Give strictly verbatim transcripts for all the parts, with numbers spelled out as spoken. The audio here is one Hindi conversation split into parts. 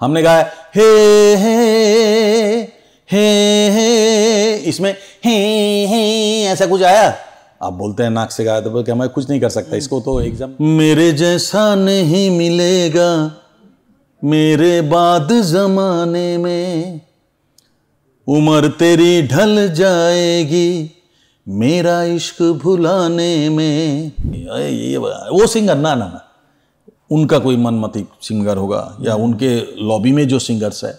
हमने गाया हे हे हे हे, इसमें हे हे ऐसा कुछ आया। आप बोलते हैं नाक से गाया तो बोलते मैं कुछ नहीं कर सकता इसको, तो एग्जाम मेरे जैसा नहीं मिलेगा मेरे बाद जमाने में, उम्र तेरी ढल जाएगी मेरा इश्क भुलाने में। ये वो सिंगर ना ना ना उनका कोई मनमती सिंगर होगा या उनके लॉबी में जो सिंगर्स है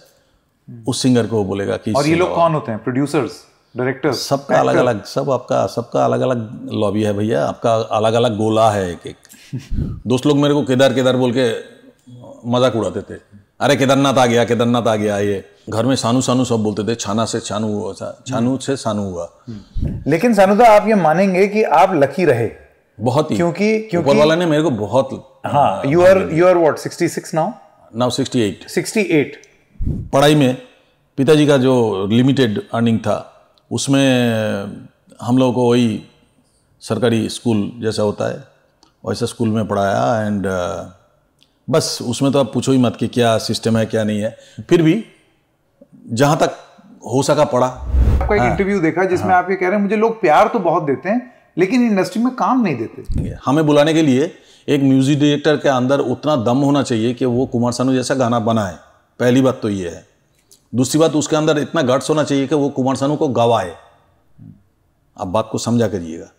उस सिंगर को बोलेगा कि। और ये लोग कौन होते हैं? प्रोड्यूसर्स, डायरेक्टर्स, सबका अलग अलग, सब आपका सबका अलग अलग लॉबी है भैया, आपका अलग अलग गोला है एक एक। दोस्त लोग मेरे को केदार केदार बोल के मजाक उड़ाते थे, अरे केदारनाथ आ गया केदारनाथ आ गया। ये घर में सानू सानू सब बोलते थे, छाना से छानू हुआ, छानू से सानू हुआ। लेकिन सानू दा आप ये मानेंगे कि आप लकी रहे बहुत ही, क्योंकि क्योंकि ऊपर वाला ने मेरे को बहुत। हाँ, you are you are what sixty six now? Now sixty eight sixty eight. पढ़ाई में पिताजी का जो लिमिटेड अर्निंग था उसमें हम लोगों को वही सरकारी स्कूल जैसा होता है वैसा स्कूल में पढ़ाया। एंड बस उसमें तो आप पूछो ही मत कि क्या सिस्टम है क्या नहीं है, फिर भी जहां तक हो सका पढ़ा। आपका एक इंटरव्यू देखा जिसमें आप ये कह रहे हैं मुझे लोग प्यार तो बहुत देते हैं लेकिन इंडस्ट्री में काम नहीं देते। हमें बुलाने के लिए एक म्यूजिक डायरेक्टर के अंदर उतना दम होना चाहिए कि वो कुमार सानू जैसा गाना बनाए, पहली बात तो ये है। दूसरी बात उसके अंदर इतना गट्स होना चाहिए कि वो कुमार सानू को गवाए। आप बात को समझा करिएगा।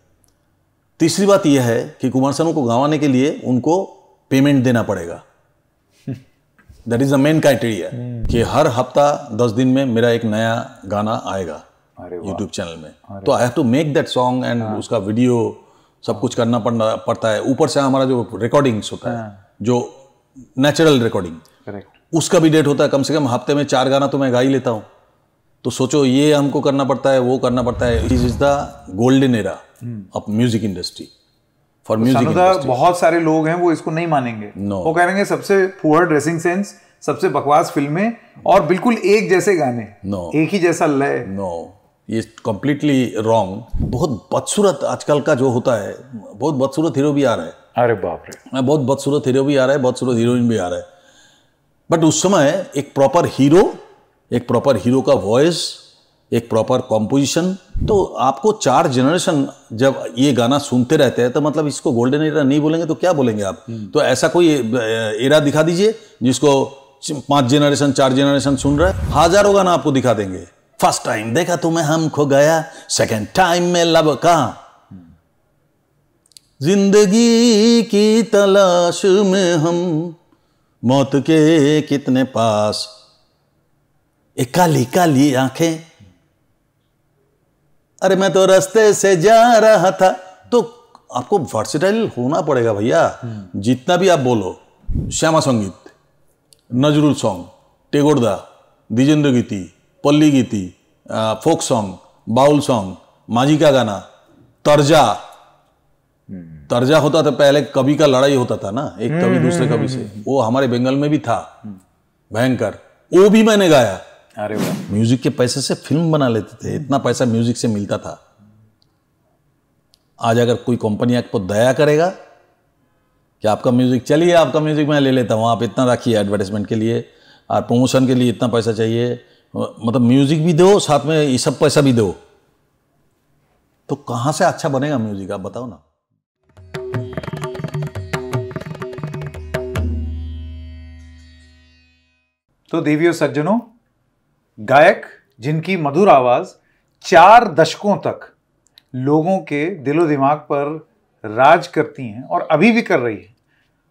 तीसरी बात यह है कि कुमार सानू को गवाने के लिए उनको पेमेंट देना पड़ेगा। That is the main criteria कि हर हफ्ता दस दिन में मेरा एक नया गाना आएगा यूट्यूब चैनल में, तो I have to make that song and उसका वीडियो सब कुछ करना पड़ता है। ऊपर से हमारा जो रिकॉर्डिंग्स होता है जो नेचुरल रिकॉर्डिंग उसका भी डेट होता है, कम से कम हफ्ते में चार गाना तो मैं गा ही लेता हूँ। तो सोचो ये हमको करना पड़ता है, वो करना पड़ता है। This is the golden era of music industry. For music बहुत सारे लोग हैं वो इसको नहीं मानेंगे। no. वो कहेंगे सबसे पुअर ड्रेसिंग सेंस, सबसे बकवास फिल्में और बिल्कुल एक जैसे गाने। no. एक ही जैसा लय। No no. ये कम्प्लीटली रॉन्ग। बहुत बदसूरत आजकल का जो होता है, बहुत बदसूरत हीरो भी आ रहा है। अरे बाप रे, बहुत बदसूरत हीरो भी आ रहा है, बदसूरत हीरोइन भी आ रहा है। बट उस समय एक प्रॉपर हीरो, एक प्रॉपर हीरो का वॉइस, एक प्रॉपर कॉम्पोजिशन। तो आपको चार जनरेशन जब ये गाना सुनते रहते हैं तो मतलब इसको गोल्डन एरा नहीं बोलेंगे तो क्या बोलेंगे आप? तो ऐसा कोई एरा दिखा दीजिए जिसको पांच जनरेशन चार जनरेशन सुन रहा है। हजारों गाना आपको दिखा देंगे। फर्स्ट टाइम देखा तुम्हें हम खो गया, सेकेंड टाइम में लब कहा, जिंदगी की तलाश में हम मौत के कितने पास, एक काली काली आंखें, अरे मैं तो रास्ते से जा रहा था। तो आपको वर्सेटाइल होना पड़ेगा भैया। जितना भी आप बोलो, श्यामा संगीत, नजरुल सॉन्ग, टैगोर दा, द्विजेन्द्र गीति, पल्ली गीति, फोक सॉन्ग, बाउल सॉन्ग, मांझी का गाना, तर्जा। तर्जा होता था पहले, कवि का लड़ाई होता था ना, एक कवि दूसरे कवि से, वो हमारे बंगाल में भी था भयंकर, वो भी मैंने गाया। अरे वाह, म्यूजिक के पैसे से फिल्म बना लेते थे, इतना पैसा म्यूजिक से मिलता था। आज अगर कोई कंपनी आपको दया करेगा कि आपका म्यूजिक, चलिए आपका म्यूजिक मैं ले लेता हूँ, आप इतना रखिए एडवर्टाइजमेंट के लिए और प्रमोशन के लिए इतना पैसा चाहिए, मतलब म्यूजिक भी दो साथ में ये सब पैसा भी दो, तो कहाँ से अच्छा बनेगा म्यूजिक? आप बताओ ना। तो देवियों सज्जनों, गायक जिनकी मधुर आवाज़ चार दशकों तक लोगों के दिलो दिमाग पर राज करती हैं और अभी भी कर रही है,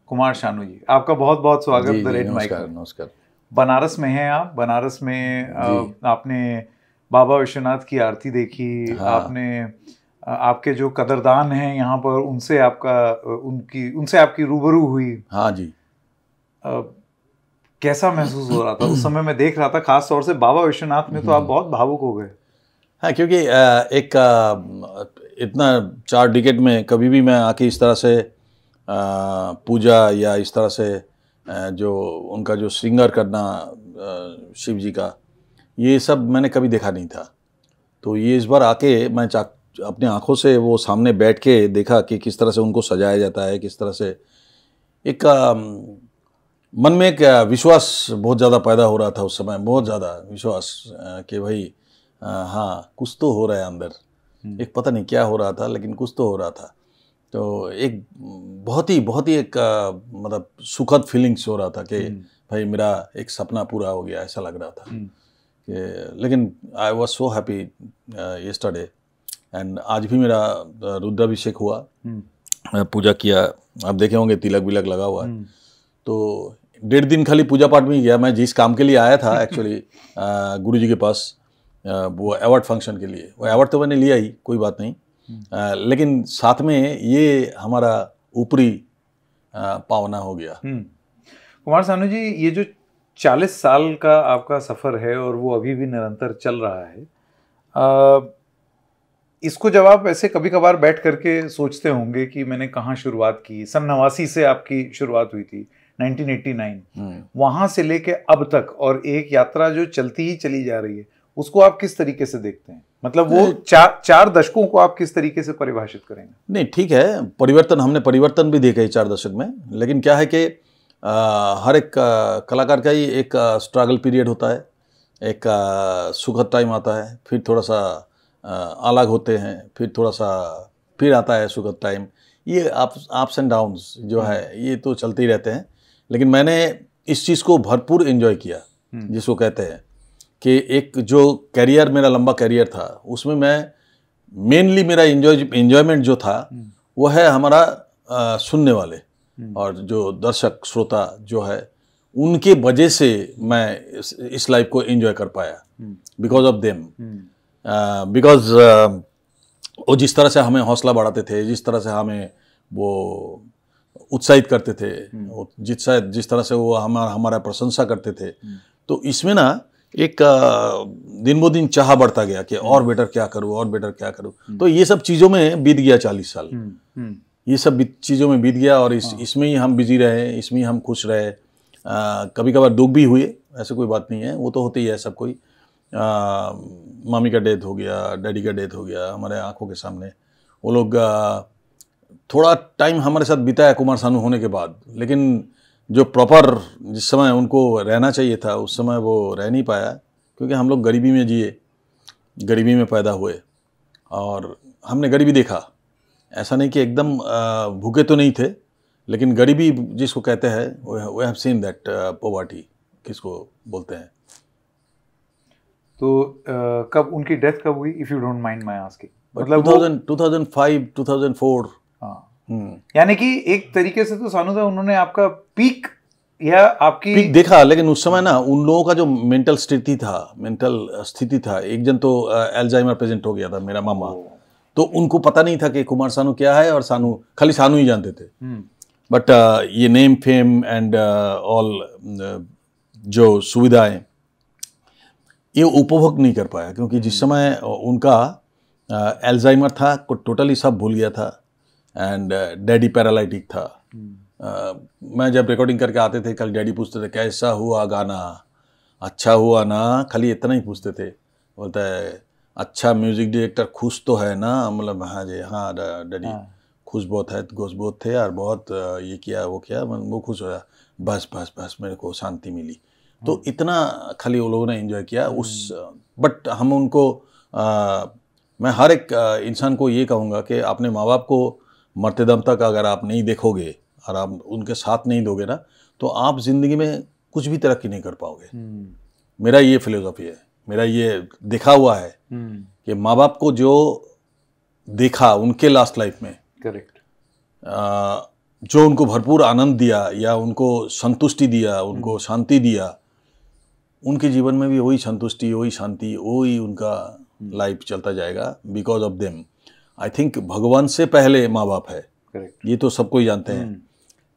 कुमार सानू जी, आपका बहुत बहुत स्वागत द रेड माइक। नमस्कार। बनारस में हैं आप, बनारस में आ, आपने बाबा विश्वनाथ की आरती देखी। हाँ। आपने आ, आपके जो कदरदान हैं यहाँ पर उनसे आपका उनकी उनसे आपकी रूबरू हुई। हाँ जी। आ, कैसा महसूस हो रहा था उस समय? मैं देख रहा था खास तौर से बाबा विश्वनाथ में तो आप बहुत भावुक हो गए। हाँ, क्योंकि एक इतना चार डिकेड में कभी भी मैं आके इस तरह से पूजा या इस तरह से जो उनका जो सिंगर करना शिव जी का, ये सब मैंने कभी देखा नहीं था। तो ये इस बार आके मैं अपने आँखों से वो सामने बैठ के देखा कि किस तरह से उनको सजाया जाता है, किस तरह से एक मन में एक विश्वास बहुत ज़्यादा पैदा हो रहा था उस समय, बहुत ज़्यादा विश्वास कि भाई हाँ कुछ तो हो रहा है अंदर, एक पता नहीं क्या हो रहा था लेकिन कुछ तो हो रहा था। तो एक बहुत ही बहुत ही एक मतलब सुखद फीलिंग्स हो रहा था कि भाई मेरा एक सपना पूरा हो गया, ऐसा लग रहा था कि, लेकिन I was so happy yesterday. And आज भी मेरा रुद्राभिषेक हुआ, पूजा किया, आप देखे होंगे तिलक विलक लगा हुआ है। तो डेढ़ दिन खाली पूजा पाठ में ही गया। मैं जिस काम के लिए आया था एक्चुअली गुरुजी के पास, वो अवार्ड फंक्शन के लिए, वो अवार्ड तो मैंने लिया ही, कोई बात नहीं, आ, लेकिन साथ में ये हमारा ऊपरी पावना हो गया। कुमार सानू जी, ये जो चालीस साल का आपका सफ़र है और वो अभी भी निरंतर चल रहा है, आ, इसको जब आप ऐसे कभी कभार बैठ करके सोचते होंगे कि मैंने कहाँ शुरुआत की, सन नवासी से आपकी शुरुआत हुई थी, नाइनटीन एटी नाइन, वहाँ से लेके अब तक, और एक यात्रा जो चलती ही चली जा रही है, उसको आप किस तरीके से देखते हैं? मतलब वो चार चार दशकों को आप किस तरीके से परिभाषित करेंगे? नहीं, ठीक है, परिवर्तन, हमने परिवर्तन भी देखा है चार दशक में, लेकिन क्या है कि हर एक कलाकार का ही एक स्ट्रगल पीरियड होता है, एक सुखद टाइम आता है, फिर थोड़ा सा अलग होते हैं, फिर थोड़ा सा फिर आता है सुखद टाइम। ये अप्स एंड डाउन्स जो है ये तो चलते ही रहते हैं, लेकिन मैंने इस चीज़ को भरपूर एंजॉय किया, जिसको कहते हैं कि एक जो करियर, मेरा लंबा करियर था, उसमें मैं मेनली मेरा एंजॉय एंजॉयमेंट जो था वो है हमारा आ, सुनने वाले और जो दर्शक श्रोता जो है, उनके वजह से मैं इस, इस लाइफ को एंजॉय कर पाया, बिकॉज ऑफ देम, बिकॉज वो जिस तरह से हमें हौसला बढ़ाते थे, जिस तरह से हमें वो उत्साहित करते थे, जिस जिस तरह से वो हमारा हमारा प्रशंसा करते थे, तो इसमें ना एक दिन ब दिन चाह बढ़ता गया कि और बेटर क्या करूं, और बेटर क्या करूं। तो ये सब चीज़ों में बीत गया चालीस साल, ये सब चीज़ों में बीत गया, और इस इसमें ही हम बिजी रहे, इसमें ही हम खुश रहे। कभी कभार दुख भी हुए, ऐसे कोई बात नहीं है, वो तो होते ही है सब कोई। आ, मामी का डेथ हो गया, डैडी का डेथ हो गया, हमारे आंखों के सामने। वो लोग थोड़ा टाइम हमारे साथ बिताया कुमार सानू होने के बाद, लेकिन जो प्रॉपर जिस समय उनको रहना चाहिए था उस समय वो रह नहीं पाया, क्योंकि हम लोग गरीबी में जिए, गरीबी में पैदा हुए, और हमने गरीबी देखा। ऐसा नहीं कि एकदम भूखे तो नहीं थे, लेकिन गरीबी जिसको कहते हैं, we have seen that poverty किसको बोलते हैं। तो uh, कब उनकी डेथ कब हुई, if you don't mind my asking? मतलब two thousand five two thousand four. हाँ, यानी कि एक तरीके से तो सानू दा उन्होंने आपका पीक या आपकी पीक देखा, लेकिन उस समय ना उन लोगों का जो मेंटल स्थिति था, मेंटल स्थिति था, एक जन तो एल्जाइमर प्रेजेंट हो गया था, मेरा मामा, तो उनको पता नहीं था कि कुमार सानू क्या है, और सानू खाली सानू ही जानते थे। बट uh, ये नेम फेम एंड ऑल जो सुविधाएं, ये उपभोग नहीं कर पाया, क्योंकि जिस समय उनका एल्जाइमर था, टोटली सब भूल गया था, एंड डैडी पैरालाइटिक था। आ, मैं जब रिकॉर्डिंग करके आते थे, कल डैडी पूछते थे कैसा हुआ गाना, अच्छा हुआ ना, खाली इतना ही पूछते थे। बोलता है अच्छा म्यूज़िक डायरेक्टर खुश तो है ना? मतलब हाँ जी, हाँ डैडी खुश बहुत है, खुश बहुत थे यार, बहुत ये किया वो किया, वो खुश होया, बस बस बस मेरे को शांति मिली। तो इतना खाली वो लोगों ने एंजॉय किया उस, बट हम उनको आ, मैं हर एक इंसान को ये कहूँगा कि अपने माँ बाप को मरते दम तक अगर आप नहीं देखोगे और आप उनके साथ नहीं दोगे ना, तो आप ज़िंदगी में कुछ भी तरक्की नहीं कर पाओगे। मेरा ये फिलोसफी है, मेरा ये देखा हुआ है कि माँ बाप को जो देखा उनके लास्ट लाइफ में, करेक्ट, जो उनको भरपूर आनंद दिया या उनको संतुष्टि दिया, उनको शांति दिया, उनके जीवन में भी वही संतुष्टि, वही शांति, वही उनका लाइफ चलता जाएगा, because of them. I think भगवान से पहले माँ बाप है, करेक्ट, ये तो सबको ही जानते हैं,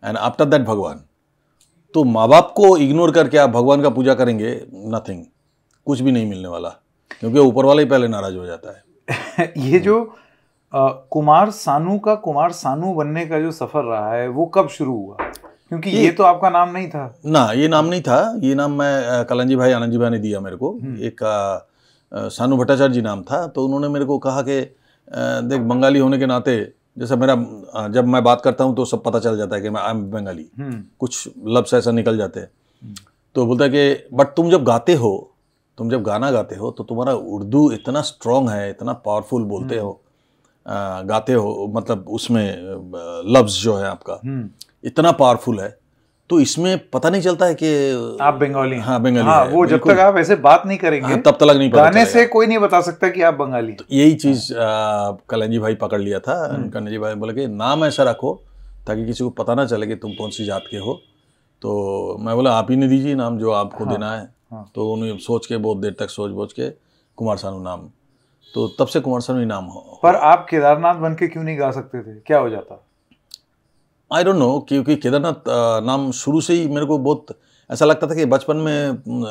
एंड आफ्टर दैट भगवान। तो माँ बाप को इग्नोर करके आप भगवान का पूजा करेंगे, नथिंग, कुछ भी नहीं मिलने वाला, क्योंकि ऊपर वाला ही पहले नाराज हो जाता है। ये जो Uh, कुमार सानू का कुमार सानू बनने का जो सफ़र रहा है, वो कब शुरू हुआ? क्योंकि ये, ये तो आपका नाम नहीं था ना, ये नाम नहीं था, ये नाम मैं कलांजी भाई, आनंदी भाई ने दिया मेरे को। एक आ, सानू भट्टाचार्य जी नाम था, तो उन्होंने मेरे को कहा कि देख बंगाली होने के नाते जैसे मेरा जब मैं बात करता हूँ तो सब पता चल जाता है कि मैं आई एम बंगाली, कुछ लफ्ज़ ऐसा निकल जाते हैं। तो बोलता है कि बट तुम जब गाते हो, तुम जब गाना गाते हो तो तुम्हारा उर्दू इतना स्ट्रॉन्ग है, इतना पावरफुल बोलते हो, आ, गाते हो, मतलब उसमें लफ्ज़ जो है आपका इतना पावरफुल है, तो इसमें पता नहीं चलता है कि आप बंगाली। हाँ, बंगाली हाँ, वो जब तक आप ऐसे बात नहीं करेंगे हाँ, तब तक नहीं पता, गाने से कोई नहीं बता सकता कि आप बंगाली। तो यही चीज़ हाँ। कलांजी भाई पकड़ लिया था। कलांजी भाई बोले कि नाम ऐसा रखो ताकि किसी को पता ना चले कि तुम कौन सी जात के हो। तो मैं बोला आप ही ने दीजिए नाम जो आपको हाँ, देना है हाँ। तो उन्हें सोच के, बहुत देर तक सोच बोच के कुमार सानू नाम, तो तब से कुमार सानू ही नाम हो। पर आप केदारनाथ बन के क्यों नहीं गा सकते थे, क्या हो जाता? आई डोंट नो, क्योंकि केदारनाथ नाम शुरू से ही मेरे को बहुत ऐसा लगता था कि बचपन में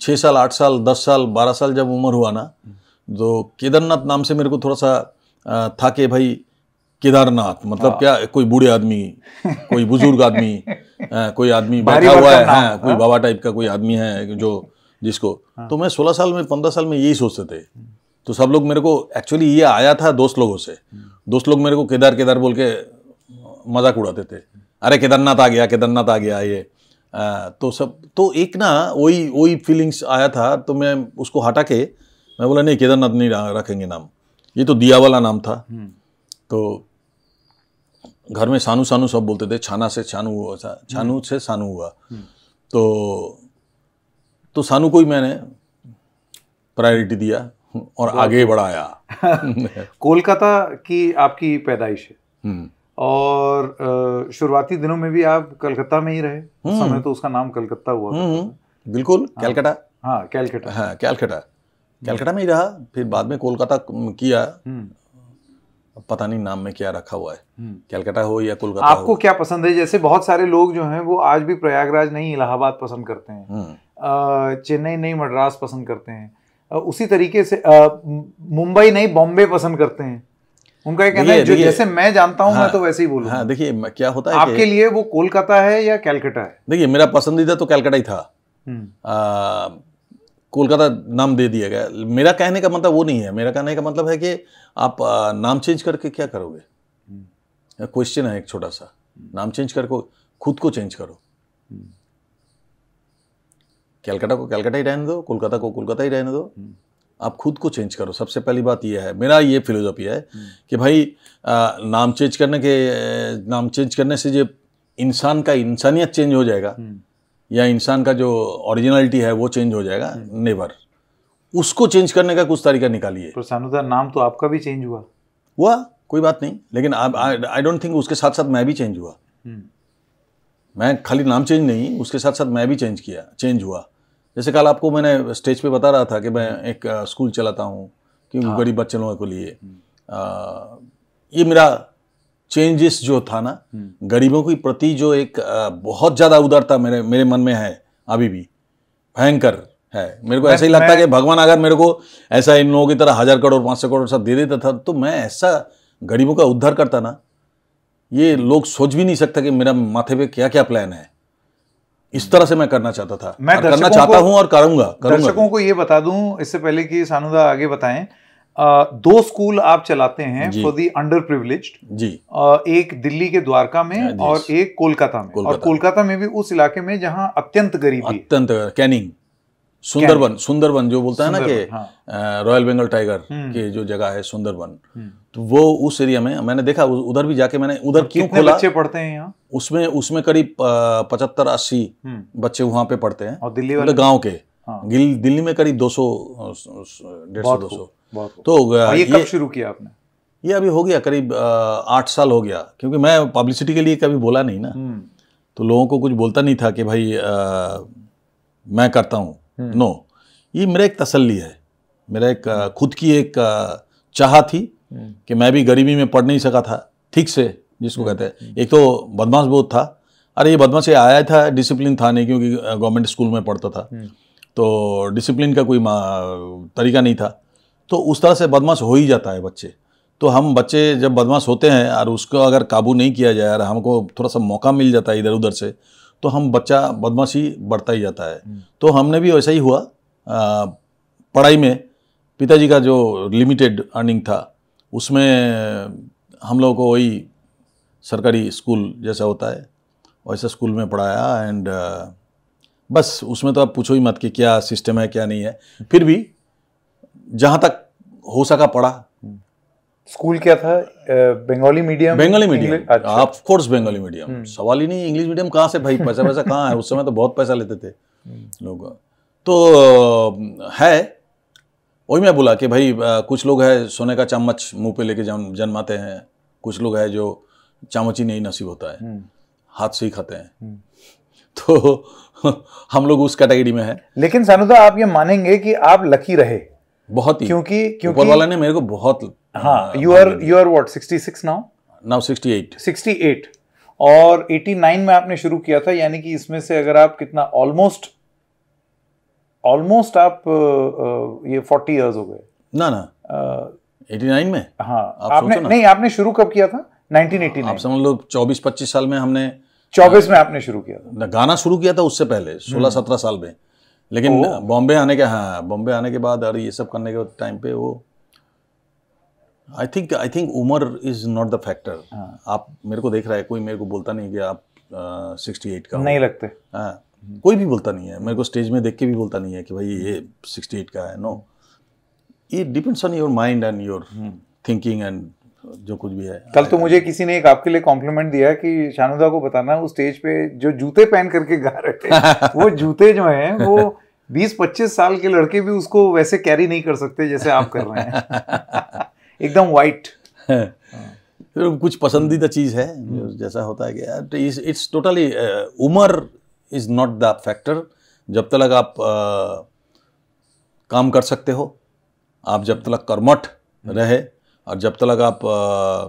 छः साल आठ साल दस साल बारह साल जब उम्र हुआ ना, तो केदारनाथ नाम से मेरे को थोड़ा सा था कि भाई केदारनाथ मतलब हाँ। क्या कोई बूढ़े आदमी, कोई बुजुर्ग आदमी, कोई आदमी बैठा हुआ है, हाँ, कोई बाबा टाइप का कोई आदमी है जो जिसको हाँ। तो मैं सोलह साल में पंद्रह साल में यही सोचते थे। तो सब लोग मेरे को एक्चुअली ये आया था दोस्त लोगों से, दोस्त लोग मेरे को केदार केदार बोल के मजाक उड़ाते थे, अरे केदारनाथ आ गया, केदारनाथ आ गया ये आ, तो सब तो एक ना वही वही फीलिंग्स आया था। तो मैं उसको हटा के मैं बोला नहीं केदारनाथ नहीं रखेंगे नाम, ये तो दिया वाला नाम था। तो घर में सानू सानू सब बोलते थे, छाना से छानू हुआ, छानू से सानू हुआ। तो तो सानू को ही मैंने प्रायोरिटी दिया और आगे बढ़ाया। कोलकाता की आपकी पैदाइश है और शुरुआती दिनों में भी आप कलकत्ता में ही रहे, उस समय तो उसका नाम कलकत्ता हुआ करता। बिल्कुल कैलकाटा, हाँ कैलकाटा, हाँ कैलकाटा, कैलकाटा में ही रहा, फिर बाद में कोलकाता किया, पता नहीं नाम में क्या रखा हुआ है, कैलकाटा हो या कोलकाता। आपको क्या पसंद है? जैसे बहुत सारे लोग जो हैं वो आज भी प्रयागराज नहीं इलाहाबाद पसंद करते हैं, चेन्नई नहीं मद्रास पसंद करते हैं, उसी तरीके से मुंबई नहीं बॉम्बे पसंद करते हैं। उनका ये कहना है जो जैसे मैं जानता हूँ हाँ, मैं तो वैसे ही बोलूँ। हाँ देखिए क्या होता है आपके लिए, वो कोलकाता है या कैलकाटा है? देखिए मेरा पसंदीदा तो कैलकाटा ही था, आ, कोलकाता नाम दे दिया गया। मेरा कहने का मतलब वो नहीं है, मेरा कहने का मतलब है कि आप आ, नाम चेंज करके क्या करोगे? क्वेश्चन है एक छोटा सा, नाम चेंज करके खुद को चेंज करो। कैलकाटा को कैलकाटा ही रहने दो, कोलकाता को कोलकाता ही रहने दो, आप खुद को चेंज करो। सबसे पहली बात यह है, मेरा ये फिलोसॉफी है कि भाई आ, नाम चेंज करने के नाम चेंज करने से जो इंसान का इंसानियत चेंज हो जाएगा या इंसान का जो ओरिजिनलिटी है वो चेंज हो जाएगा, नेवर। उसको चेंज करने का कुछ तरीका निकालिए। पर सानूदा नाम तो आपका भी चेंज हुआ। हुआ कोई बात नहीं, लेकिन आई डोंट थिंक उसके साथ साथ मैं भी चेंज हुआ। मैं खाली नाम चेंज नहीं, उसके साथ साथ मैं भी चेंज किया, चेंज हुआ। जैसे कल आपको मैंने स्टेज पे बता रहा था कि मैं एक स्कूल चलाता हूँ कि हाँ। गरीब बच्चे लोगों के लिए आ, ये मेरा चेंजेस जो था ना, गरीबों के प्रति जो एक आ, बहुत ज़्यादा उदारता मेरे मेरे मन में है, अभी भी भयंकर है। मेरे को ऐसा ही लगता है कि भगवान अगर मेरे को ऐसा इन लोगों की तरह हज़ार करोड़ पाँच सौ करोड़ सब दे देता था तो मैं ऐसा गरीबों का उद्धार करता ना, ये लोग सोच भी नहीं सकता कि मेरा माथे पर क्या क्या प्लान है। इस तरह से मैं करना चाहता था, मैं करना चाहता हूं और करूंगा, करूंगा। दर्शकों को ये बता दूं इससे पहले कि सानूदा आगे बताएं, आ, दो स्कूल आप चलाते हैं फॉर दी अंडर प्रिविलेज्ड जी, आ, एक दिल्ली के द्वारका में और एक कोलकाता में, कोलकाता और कोलकाता में भी उस इलाके में जहां अत्यंत गरीब, अत्यंत कैनिंग सुंदरबन, सुंदरबन जो बोलता है ना कि रॉयल बंगाल टाइगर के जो जगह है सुंदरबन, तो वो उस एरिया में मैंने देखा, उधर भी जाके मैंने उधर क्यों खोला, बच्चे पढ़ते हैं यहाँ उसमें, उसमें करीब पचहत्तर अस्सी बच्चे वहाँ पे पढ़ते हैं और दिल्ली वाले गांव के हाँ। दिल्ली में करीब दो सौ डेढ़ सौ दो सौ। तो ये कब शुरू किया आपने? ये अभी हो गया करीब आठ साल हो गया, क्योंकि मैं पब्लिसिटी के लिए कभी बोला नहीं ना, तो लोगों को कुछ बोलता नहीं था कि भाई मैं करता हूँ। नो, ये मेरा एक तसल्ली है, मेरा एक खुद की एक चाह थी कि मैं भी गरीबी में पढ़ नहीं सका था ठीक से, जिसको कहते हैं। एक तो बदमाश बहुत था, अरे ये बदमाश आया था, डिसिप्लिन था नहीं क्योंकि गवर्नमेंट स्कूल में पढ़ता था, तो डिसिप्लिन का कोई तरीका नहीं था, तो उस तरह से बदमाश हो ही जाता है बच्चे। तो हम बच्चे जब बदमाश होते हैं और उसको अगर काबू नहीं किया जाए और हमको थोड़ा सा मौका मिल जाता है इधर उधर से, तो हम बच्चा बदमाशी बढ़ता ही जाता है। तो हमने भी वैसा ही हुआ, पढ़ाई में पिताजी का जो लिमिटेड अर्निंग था उसमें हम लोगों को वही सरकारी स्कूल जैसा होता है वैसा स्कूल में पढ़ाया एंड बस उसमें तो आप पूछो ही मत कि क्या सिस्टम है क्या नहीं है। फिर भी जहाँ तक हो सका पढ़ा। स्कूल क्या था? Bengali medium? Bengali medium, of course Bengali medium, सवाल ही नहीं। इंग्लिश मीडियम कहाँ से भाई, पैसा पैसा कहाँ है। उस समय तो बहुत पैसा लेते थे लोग, तो है वही मैं बोला कि भाई कुछ लोग है सोने का चम्मच मुंह पे लेके जन्माते हैं, कुछ लोग है जो चम्मच ही नहीं नसीब होता है, हाथ से ही खाते हैं। तो हम लोग उस कैटेगरी में है। लेकिन सानूदा आप ये मानेंगे कि आप लकी रहे बहुत ही, क्योंकि क्योंकि ऊपर वाला ने मेरे को बहुत, हाँ, you are you are what sixty six now, now sixty eight sixty eight, और एटी नाइन में आपने शुरू किया था, यानी कि इसमें से अगर आप कितना ऑलमोस्ट ऑलमोस्ट आप ये चालीस इयर्स हो गए ना ना एटी नाइन में। हाँ, आपने नहीं आपने शुरू कब किया था? नाइनटीन एटी नाइन, आप समझ लो चौबीस पच्चीस साल में। हमने चौबीस में आपने शुरू किया था गाना, शुरू किया था उससे पहले सोलह सत्रह साल में, लेकिन बॉम्बे आने के हाँ बॉम्बे आने के बाद और ये सब करने के टाइम पे वो आई थिंक आई थिंक उम्र इज नॉट द फैक्टर। आप मेरे को देख रहा है, कोई मेरे को बोलता नहीं कि आप सिक्सटी एट का नहीं लगते, हाँ कोई भी बोलता नहीं है, मेरे को स्टेज में देख के भी बोलता नहीं है कि भाई ये सिक्सटी एट का है। No, it depends on your mind and your thinking and जो कुछ भी है। कल तो मुझे किसी ने एक आपके लिए कॉम्प्लीमेंट दिया कि शानुदा को बताना उस स्टेज पे जो जूते पहन करके गा रहे थे वो जूते जो हैं वो बीस पच्चीस साल के लड़के भी उसको वैसे कैरी नहीं कर सकते जैसे आप कर रहे हैं एकदम वाइट। कुछ पसंदीदा चीज है जैसा होता है कि यार इट्स टोटली, उम्र इज नॉट द फैक्टर। जब तक आप uh, काम कर सकते हो, आप जब तक कर्मठ रहे और जब तक आप आ,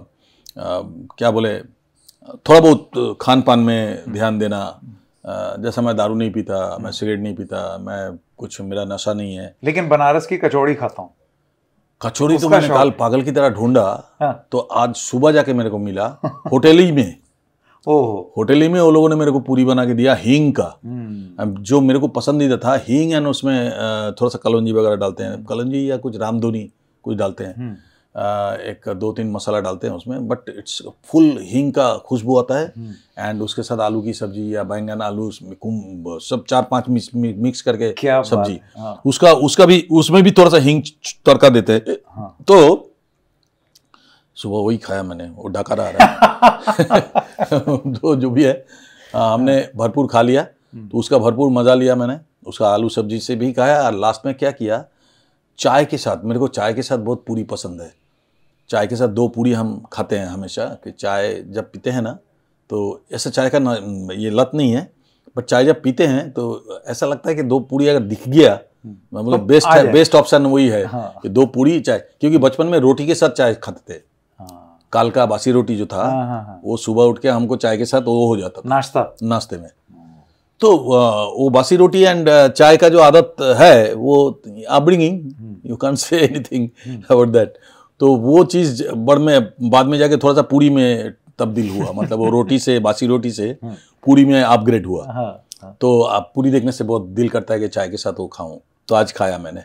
आ, क्या बोले थोड़ा बहुत खान पान में ध्यान देना, आ, जैसा मैं दारू नहीं पीता, मैं सिगरेट नहीं पीता, मैं कुछ मेरा नशा नहीं है, लेकिन बनारस की कचौड़ी खाता हूँ। कचौड़ी तो मैंने कल पागल की तरह ढूंढा, हाँ। तो आज सुबह जाके मेरे को मिला होटल ही में। ओह, होटल ही में वो लोगों ने मेरे को पूरी बना के दिया हींग का, जो मेरे को पसंदीदा था। हींग एंड उसमें थोड़ा सा कलौंजी वगैरह डालते हैं, कलौंजी या कुछ रामधुनी कुछ डालते हैं, एक दो तीन मसाला डालते हैं उसमें, बट इट्स फुल हींग का खुशबू आता है। एंड उसके साथ आलू की सब्जी या बैंगन आलू सब चार पांच मिक्स, मिक्स करके सब्जी, हाँ। उसका उसका भी उसमें भी थोड़ा सा हींग तड़का देते हैं, हाँ। तो सुबह वही खाया मैंने, वो डकार आ रहा है तो जो भी है हमने भरपूर खा लिया, तो उसका भरपूर मजा लिया मैंने, उसका आलू सब्जी से भी खाया। और लास्ट में क्या किया, चाय के साथ, मेरे को चाय के साथ बहुत पूरी पसंद है, चाय के साथ दो पूरी हम खाते हैं हमेशा, कि चाय जब पीते हैं ना तो ऐसा चाय का न, ये लत नहीं है, बट चाय जब पीते हैं तो ऐसा लगता है कि दो पूरी अगर दिख गया मतलब तो बेस्ट है, बेस्ट ऑप्शन वही है, हाँ। कि दो पूरी चाय, क्योंकि बचपन में रोटी के साथ चाय खाते थे, हाँ। काल का बासी रोटी जो था, हाँ, हाँ, हाँ। वो सुबह उठ के हमको चाय के साथ वो हो जाता था नाश्ता, नाश्ते में। तो वो बासी रोटी एंड चाय का जो आदत है वो upbringing, you can say anything about that. तो वो चीज़ बड़ में बाद में जाके थोड़ा सा पूरी में तब्दील हुआ, मतलब वो रोटी से, बासी रोटी से पूरी में अपग्रेड हुआ। हाँ, हाँ। तो आप पूरी देखने से बहुत दिल करता है कि चाय के साथ वो खाऊं, तो आज खाया मैंने।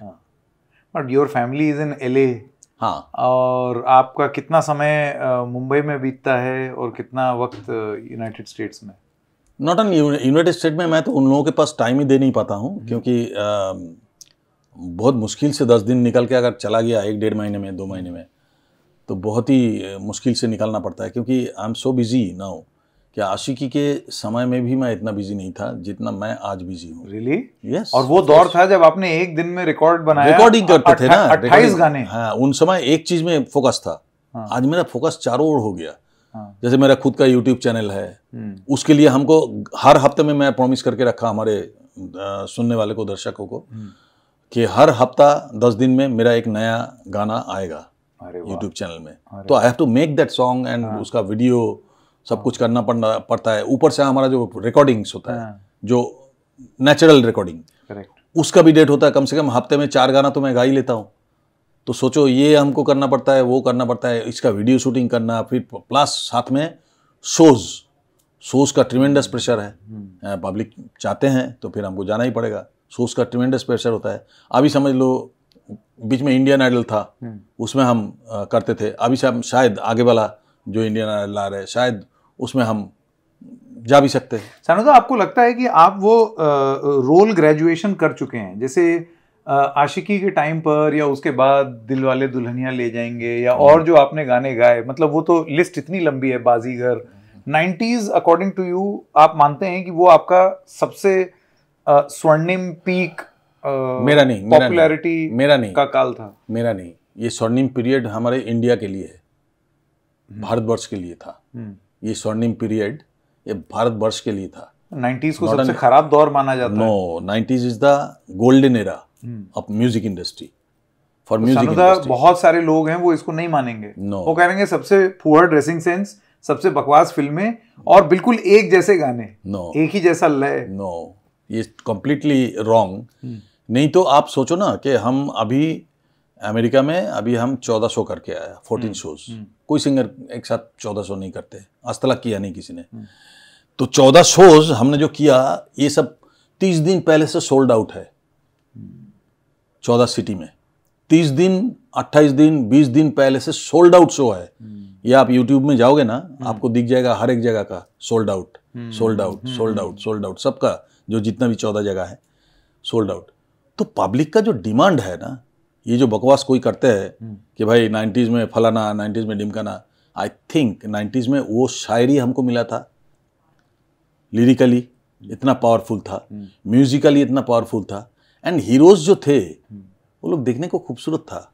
But your family is in L A, हाँ, और आपका कितना समय मुंबई में बीतता है और कितना वक्त यूनाइटेड स्टेट्स में? नॉट ऑन यूनाइटेड स्टेट में मैं तो उन लोगों के पास टाइम ही दे नहीं पाता हूँ, क्योंकि आ, बहुत मुश्किल से दस दिन निकल के अगर चला गया एक डेढ़ महीने में, दो महीने में, तो बहुत ही मुश्किल से निकालना पड़ता है, क्योंकि I am so busy now. क्या आशिकी के समय में भी मैं इतना बिजी नहीं था जितना मैं आज बिजी हूँ। रियली? यस। और वो दौर था जब आपने एक दिन में रिकॉर्ड बनाया, रिकॉर्डिंग करते थे ना अट्ठाईस गाने, हाँ। उन समय एक चीज में फोकस था, आज मेरा फोकस चारों ओर हो गया। हाँ। जैसे मेरा खुद का यूट्यूब चैनल है, उसके लिए हमको हर हफ्ते में मैं प्रॉमिस करके रखा हमारे सुनने वाले को, दर्शकों को, कि हर हफ्ता दस दिन में मेरा एक नया गाना आएगा यूट्यूब चैनल में। तो I have to make that song and उसका वीडियो सब कुछ करना पड़ना पड़ता है। ऊपर से हमारा जो रिकॉर्डिंग्स होता है, जो नेचुरल रिकॉर्डिंग, उसका भी डेट होता है। कम से कम हफ्ते में चार गाना तो मैं गा ही लेता हूँ, तो सोचो ये हमको करना पड़ता है, वो करना पड़ता है, इसका वीडियो शूटिंग करना, फिर प्लस साथ में शोज शोज का ट्रिमेंडस प्रेशर है। पब्लिक चाहते हैं तो फिर हमको जाना ही पड़ेगा, शोज का ट्रिमेंडस प्रेशर होता है। अभी समझ लो बीच में इंडियन आइडल था, उसमें हम करते थे, अभी शायद आगे वाला जो इंडियन आइडल आ रहा है, शायद उसमें हम जा भी सकते हैं। सानू साहब, आपको लगता है कि आप वो रोल ग्रेजुएशन कर चुके हैं, जैसे आशिकी के टाइम पर या उसके बाद दिल वाले दुल्हनिया ले जाएंगे या और जो आपने गाने गाए, मतलब वो तो लिस्ट इतनी लंबी है, Baazigar, nineties, according to you आप मानते हैं कि वो आपका सबसे स्वर्णिम पीक मेरा नहीं पॉपुलैरिटी मेरा नहीं का काल था? मेरा नहीं, ये स्वर्णिम पीरियड हमारे इंडिया के लिए है, भारतवर्ष के लिए था। ये स्वर्णिम पीरियड ये भारतवर्ष के लिए था। नाइन्टीज को सबसे खराब दौर माना जाता है। No, nineties is the golden era of music industry for music. बहुत सारे लोग हैं वो इसको नहीं मानेंगे, no. वो कहेंगे सबसे पुअर ड्रेसिंग सेंस, सबसे बकवास फिल्में और बिल्कुल एक जैसे गाने, no. एक ही जैसा लय, नो no. ये कंप्लीटली रॉन्ग। hmm. नहीं तो आप सोचो ना कि हम अभी अमेरिका में अभी हम चौदह सौ करके आया, फोर्टीन शोज। कोई सिंगर एक साथ चौदह सौ नहीं करते, आज तक किया नहीं किसी ने। तो चौदह शोज हमने जो किया ये सब तीस दिन पहले से सोल्ड आउट है, चौदह सिटी में तीस दिन, अट्ठाईस दिन, बीस दिन पहले से सोल्ड आउट शो है। या आप यूट्यूब में जाओगे ना, आपको दिख जाएगा हर एक जगह का sold out, sold out, sold out, sold out, सबका जो जितना भी चौदह जगह है सोल्ड आउट। तो पब्लिक का जो डिमांड है ना, ये जो बकवास कोई करते हैं कि भाई नाइन्टीज़ में फलाना, नाइन्टीज़ में डिमकाना, आई थिंक नाइन्टीज़ में वो शायरी हमको मिला था, लिरिकली इतना पावरफुल था, म्यूजिकली इतना पावरफुल था, एंड हीरोज जो थे वो लोग देखने को खूबसूरत था।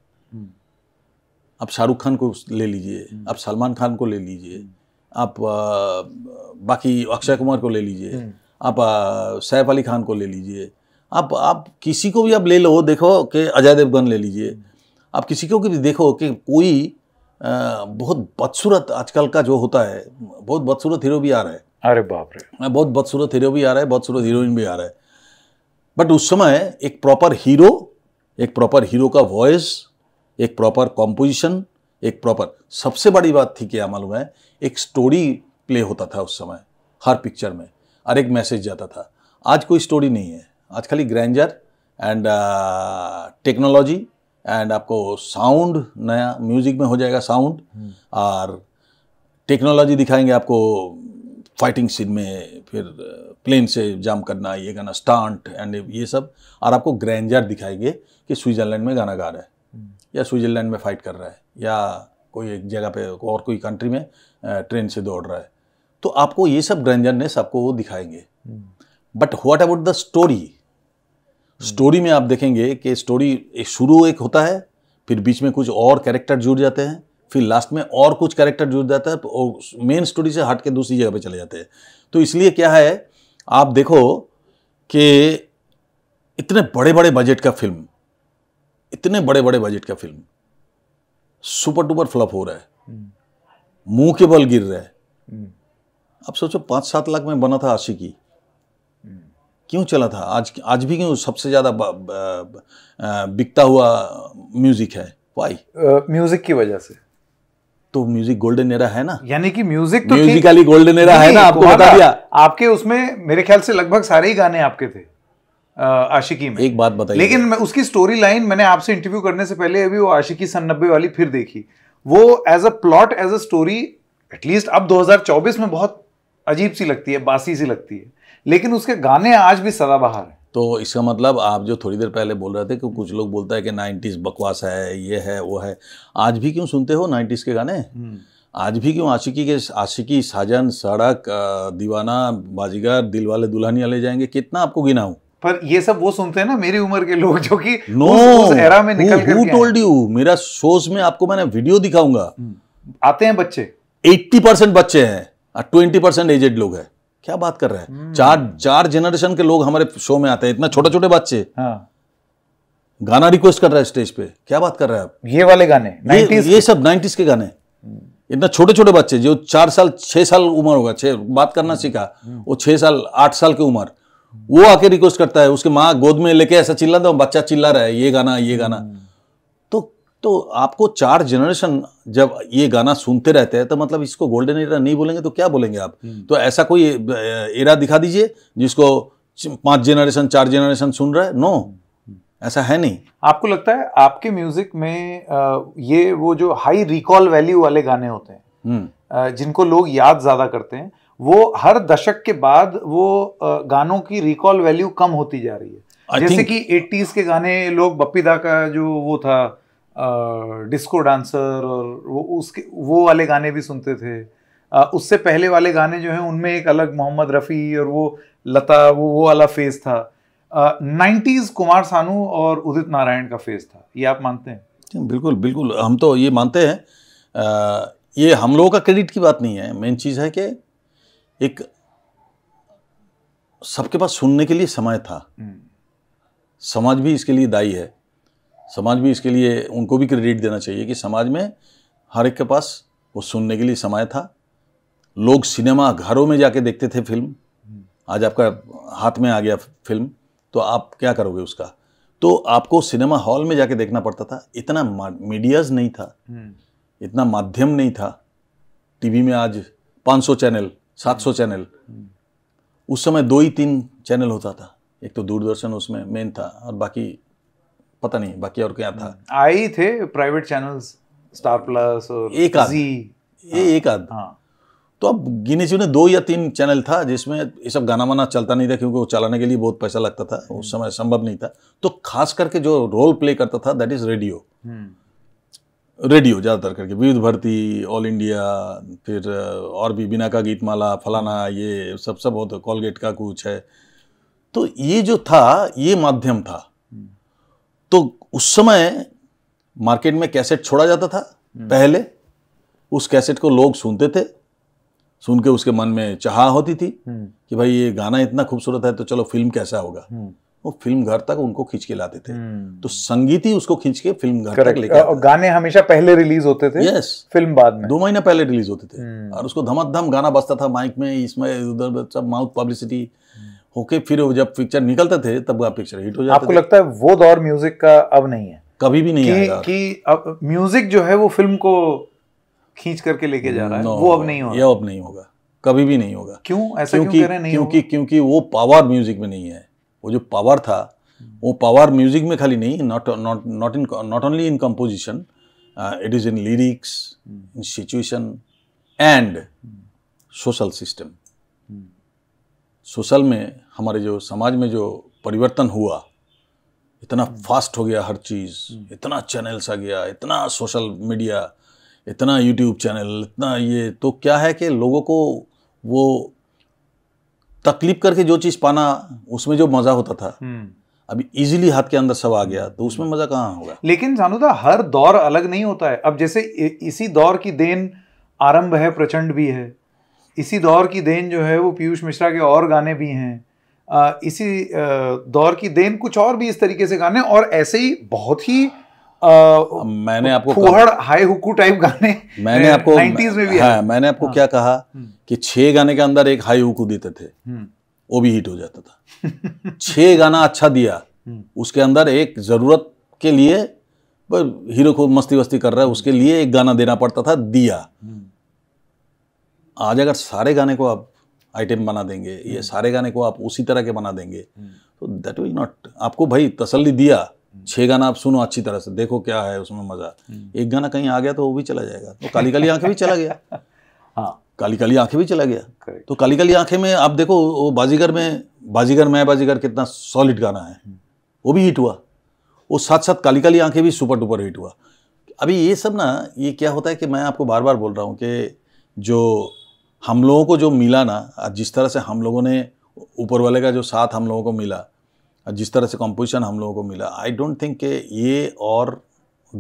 आप शाहरुख खान को ले लीजिए, आप सलमान खान को ले लीजिए, आप आ, बाकी अक्षय कुमार को ले लीजिए, आप सैफ अली खान को ले लीजिए, आप आप किसी को भी आप ले लो, देखो कि अजय देवगन ले लीजिए, आप किसी को भी देखो कि कोई आ, बहुत बदसूरत, आजकल का जो होता है बहुत बदसूरत हीरो भी आ रहा है, अरे बाप रे, बहुत बदसूरत हीरो भी आ रहा है, बदसूरत हीरोइन भी आ रहा है। बट उस समय एक प्रॉपर हीरो, एक प्रॉपर हीरो का वॉइस, एक प्रॉपर कॉम्पोजिशन, एक प्रॉपर, सबसे बड़ी बात थी कि मालूम है एक स्टोरी प्ले होता था उस समय हर पिक्चर में और एक मैसेज जाता था। आज कोई स्टोरी नहीं है, आज खाली ग्रैंडर एंड टेक्नोलॉजी एंड आपको साउंड, नया म्यूजिक में हो जाएगा साउंड और टेक्नोलॉजी दिखाएंगे आपको फाइटिंग सीन में, फिर प्लेन से जाम करना, ये गाना स्टंट एंड ये सब, और आपको ग्रैंडर दिखाएंगे कि स्विट्ज़रलैंड में गाना गा रहा है या स्विट्ज़रलैंड में फाइट कर रहा है या कोई एक जगह पे और कोई कंट्री में ट्रेन से दौड़ रहा है। तो आपको ये सब ग्रैंडरनेस आपको वो दिखाएंगे, but what about the story? Story में आप देखेंगे कि स्टोरी एक शुरू एक होता है, फिर बीच में कुछ और कैरेक्टर जुड़ जाते हैं, फिर लास्ट में और कुछ कैरेक्टर जुड़ जाता है और मेन स्टोरी से हट के दूसरी जगह पे चले जाते हैं। तो इसलिए क्या है, आप देखो कि इतने बड़े बड़े बजट का फिल्म, इतने बड़े बड़े बजट का फिल्म सुपर डुपर फ्लॉप हो रहा है, मुंह के बल गिर रहा है। आप सोचो पाँच सात लाख में बना था आशिकी, क्यों चला था? आज आज भी क्यों सबसे ज़्यादा बिकता हुआ म्यूजिक है? वाई? म्यूजिक की वजह से। तो म्यूजिक गोल्डन एरा है ना, यानी कि म्यूजिक तो म्यूजिकली गोल्डन एरा है ना। आपको बता दिया, आपके उसमें मेरे ख्याल से लगभग सारे ही गाने आपके थे आशिकी में। एक बात बताइए, लेकिन मैं उसकी स्टोरी लाइन मैंने आपसे इंटरव्यू करने से पहले अभी वो आशिकी सन नब्बे वाली फिर देखी, वो as a plot, as a story, at least अब दो हजार चौबीस में बहुत अजीब सी लगती है, बासी सी लगती है, लेकिन उसके गाने आज भी सदाबहार हैं। तो इसका मतलब आप जो थोड़ी देर पहले बोल रहे थे कि कुछ लोग बोलता है कि नाइन्टीज़ बकवास है, ये है, वो है, आज भी क्यों सुनते हो नाइन्टीज़ के गाने? आज भी क्यों आशिकी के, आशिकी, साजन, सड़क, दीवाना, बाजीगर, दिल वाले दुल्हनिया ले जाएंगे, कितना आपको गिनाऊं? पर ये सब वो सुनते हैं ना मेरी उम्र के लोग, जो कि नो एरा में निकल के, हु टोल्ड यू, मेरा शोज में आपको मैंने वीडियो दिखाऊंगा, आते हैं बच्चे, एट्टी परसेंट बच्चे हैं और ट्वेंटी परसेंट एजेड लोग हैं। क्या बात कर रहे हैं? hmm. चार चार जनरेशन के लोग हमारे शो में आते हैं, इतना छोटे छोटे बच्चे। हाँ. गाना रिक्वेस्ट कर रहा है स्टेज पे, क्या बात कर रहे हैं आप? ये वाले गाने ये, ये सब नाइन्टीज के गाने। hmm. इतना छोटे छोटे बच्चे जो चार साल छह साल उम्र होगा, छह बात करना hmm. सीखा hmm. वो छह साल आठ साल की उम्र, hmm. वो आके रिक्वेस्ट करता है, उसके माँ गोद में लेके ऐसा चिल्ला दो, बच्चा चिल्ला रहा है ये गाना ये गाना। तो तो आपको चार जनरेशन जब ये गाना सुनते रहते हैं तो मतलब इसको गोल्डन एरा नहीं बोलेंगे तो क्या बोलेंगे आप? तो ऐसा कोई एरा दिखा दीजिए जिसको पांच जनरेशन चार जनरेशन सुन रहा है, नो, ऐसा है नहीं। आपको लगता है आपके म्यूजिक में ये वो जो हाई रिकॉल वैल्यू वाले गाने होते हैं, जिनको लोग याद ज़्यादा करते हैं, वो हर दशक के बाद वो गानों की रिकॉल वैल्यू कम होती जा रही है। I जैसे think... कि एटीज़ के गाने, लोग बप्पी दा का जो वो था डिस्को डांसर और वो उसके वो वाले गाने भी सुनते थे। आ, उससे पहले वाले गाने जो हैं उनमें एक अलग मोहम्मद रफ़ी और वो लता वो वो वाला फेज़ था। नाइन्टीज़ कुमार सानू और उदित नारायण का फेज़ था, ये आप मानते हैं? बिल्कुल बिल्कुल, हम तो ये मानते हैं। आ, ये हम लोगों का क्रेडिट की बात नहीं है, मेन चीज़ है कि एक सबके पास सुनने के लिए समय था। समाज भी इसके लिए दायी है, समाज भी इसके लिए, उनको भी क्रेडिट देना चाहिए कि समाज में हर एक के पास वो सुनने के लिए समय था। लोग सिनेमा घरों में जाके देखते थे फिल्म। आज आपका हाथ में आ गया फिल्म तो आप क्या करोगे उसका, तो आपको सिनेमा हॉल में जाके देखना पड़ता था। इतना मीडियाज़ नहीं था, इतना माध्यम नहीं था। टीवी में आज पाँच सौ चैनल, सात सौ चैनल, उस समय दो ही तीन चैनल होता था। एक तो दूरदर्शन उसमें मेन था और बाकी पता नहीं बाकी और क्या था। आई थे प्राइवेट चैनल्स, स्टार प्लस और एक आध, ये एक आध। हाँ, तो अब गिने चुने दो या तीन चैनल था जिसमें ये सब गाना वाना चलता नहीं था, क्योंकि वो चलाने के लिए बहुत पैसा लगता था, उस समय संभव नहीं था। तो खास करके जो रोल प्ले करता था दैट इज रेडियो। रेडियो ज़्यादातर करके विविध भारती, ऑल इंडिया, फिर और भी बिना का गीतमाला, फलाना, ये सब सब होता, कॉलगेट का कुछ है। तो ये जो था ये माध्यम था। तो उस समय मार्केट में कैसेट छोड़ा जाता था पहले, उस कैसेट को लोग सुनते थे, सुन के उसके मन में चाह होती थी कि भाई ये गाना इतना खूबसूरत है तो चलो फिल्म कैसा होगा। वो फिल्म घर तक उनको खींच के लाते थे। तो संगीत ही उसको खींच के फिल्म घर तक लेके, और गाने हमेशा पहले रिलीज होते थे। yes, फिल्म बाद में दो महीने पहले रिलीज होते थे और उसको धमाधम गाना बजता था माइक में, इसमें उधर सब माउथ पब्लिसिटी होके फिर जब पिक्चर निकलते थे तब वह पिक्चर हिट हो जाती। आपको लगता है वो दौर म्यूजिक का अब नहीं है? कभी भी नहीं है कि अब म्यूजिक जो है वो फिल्म को खींच करके लेके जा रहा है, वो अब नहीं होगा। अब नहीं होगा, कभी भी नहीं होगा। क्यों ऐसा क्यों कह रहे हैं? क्योंकि क्योंकि वो पावर म्यूजिक में नहीं है। वो जो पावर था वो पावर म्यूजिक में खाली नहीं, not not not in not only in composition, it is in lyrics, in situation and social system. Social में हमारे जो समाज में जो परिवर्तन हुआ, इतना फास्ट हो गया हर चीज़, इतना चैनल्स आ गया, इतना सोशल मीडिया, इतना यूट्यूब चैनल, इतना ये, तो क्या है कि लोगों को वो तकलीफ करके जो चीज़ पाना उसमें जो मज़ा होता था अभी इजीली हाथ के अंदर सब आ गया, तो उसमें मज़ा कहाँ होगा? लेकिन जानू था हर दौर अलग नहीं होता है। अब जैसे इसी दौर की देन आरंभ है, प्रचंड भी है, इसी दौर की देन जो है वो पीयूष मिश्रा के और गाने भी हैं, इसी दौर की देन कुछ और भी इस तरीके से गाने, और ऐसे ही बहुत ही आ, मैंने आपको फुहड़ हाई हुकू टाइप गाने मैंने आपको नाइंटीज़ में भी हाँ, मैंने आपको हाँ, क्या कहा कि छह गाने के अंदर एक हाई हुकू देते थे वो भी हिट हो जाता था। छह गाना अच्छा दिया, उसके अंदर एक जरूरत के लिए हीरो को मस्ती वस्ती कर रहा है उसके लिए एक गाना देना पड़ता था, दिया। आज अगर सारे गाने को आप आइटम बना देंगे, ये सारे गाने को आप उसी तरह के बना देंगे तो दैट विल नॉट, आपको भाई तसल्ली दिया, छह गाना आप सुनो अच्छी तरह से, देखो क्या है उसमें मजा। एक गाना कहीं आ गया तो वो भी चला जाएगा, तो काली काली आंखें भी चला गया। हाँ, काली काली आंखें भी चला गया। तो काली काली आंखें में आप देखो वो बाजीगर में, बाजीगर मैं बाजीगर कितना सॉलिड गाना है, वो भी हिट हुआ, वो साथ साथ काली काली आंखें भी सुपर डुपर हिट हुआ। अभी ये सब ना, ये क्या होता है कि मैं आपको बार बार बोल रहा हूँ कि जो हम लोगों को जो मिला ना, जिस तरह से हम लोगों ने ऊपर वाले का जो साथ हम लोगों को मिला, जिस तरह से कंपोजिशन हम लोगों को मिला, आई डोंट थिंक कि ये और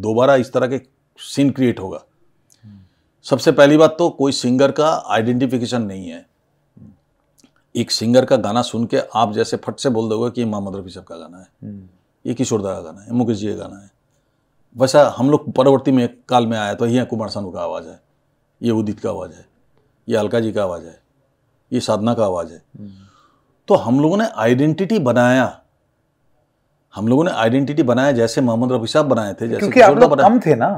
दोबारा इस तरह के सीन क्रिएट होगा। सबसे पहली बात तो कोई सिंगर का आइडेंटिफिकेशन नहीं है। एक सिंगर का गाना सुन के आप जैसे फट से बोल दोगे कि ये मोहम्मद रफी साहब का गाना है, ये किशोर दा का गाना है, मुकेश जी का गाना है। वैसा हम लोग परवर्ती में काल में आया तो यह कुमार सानू का आवाज़ है, ये उदित का आवाज़ है, ये अलका जी का आवाज़ है, ये साधना का आवाज़ है। तो हम लोगों ने आइडेंटिटी बनाया, हम लोगों ने आइडेंटिटी बनाया, जैसे मोहम्मद रफी साहब बनाए थे, जैसे क्योंकि आप लोग कम थे ना।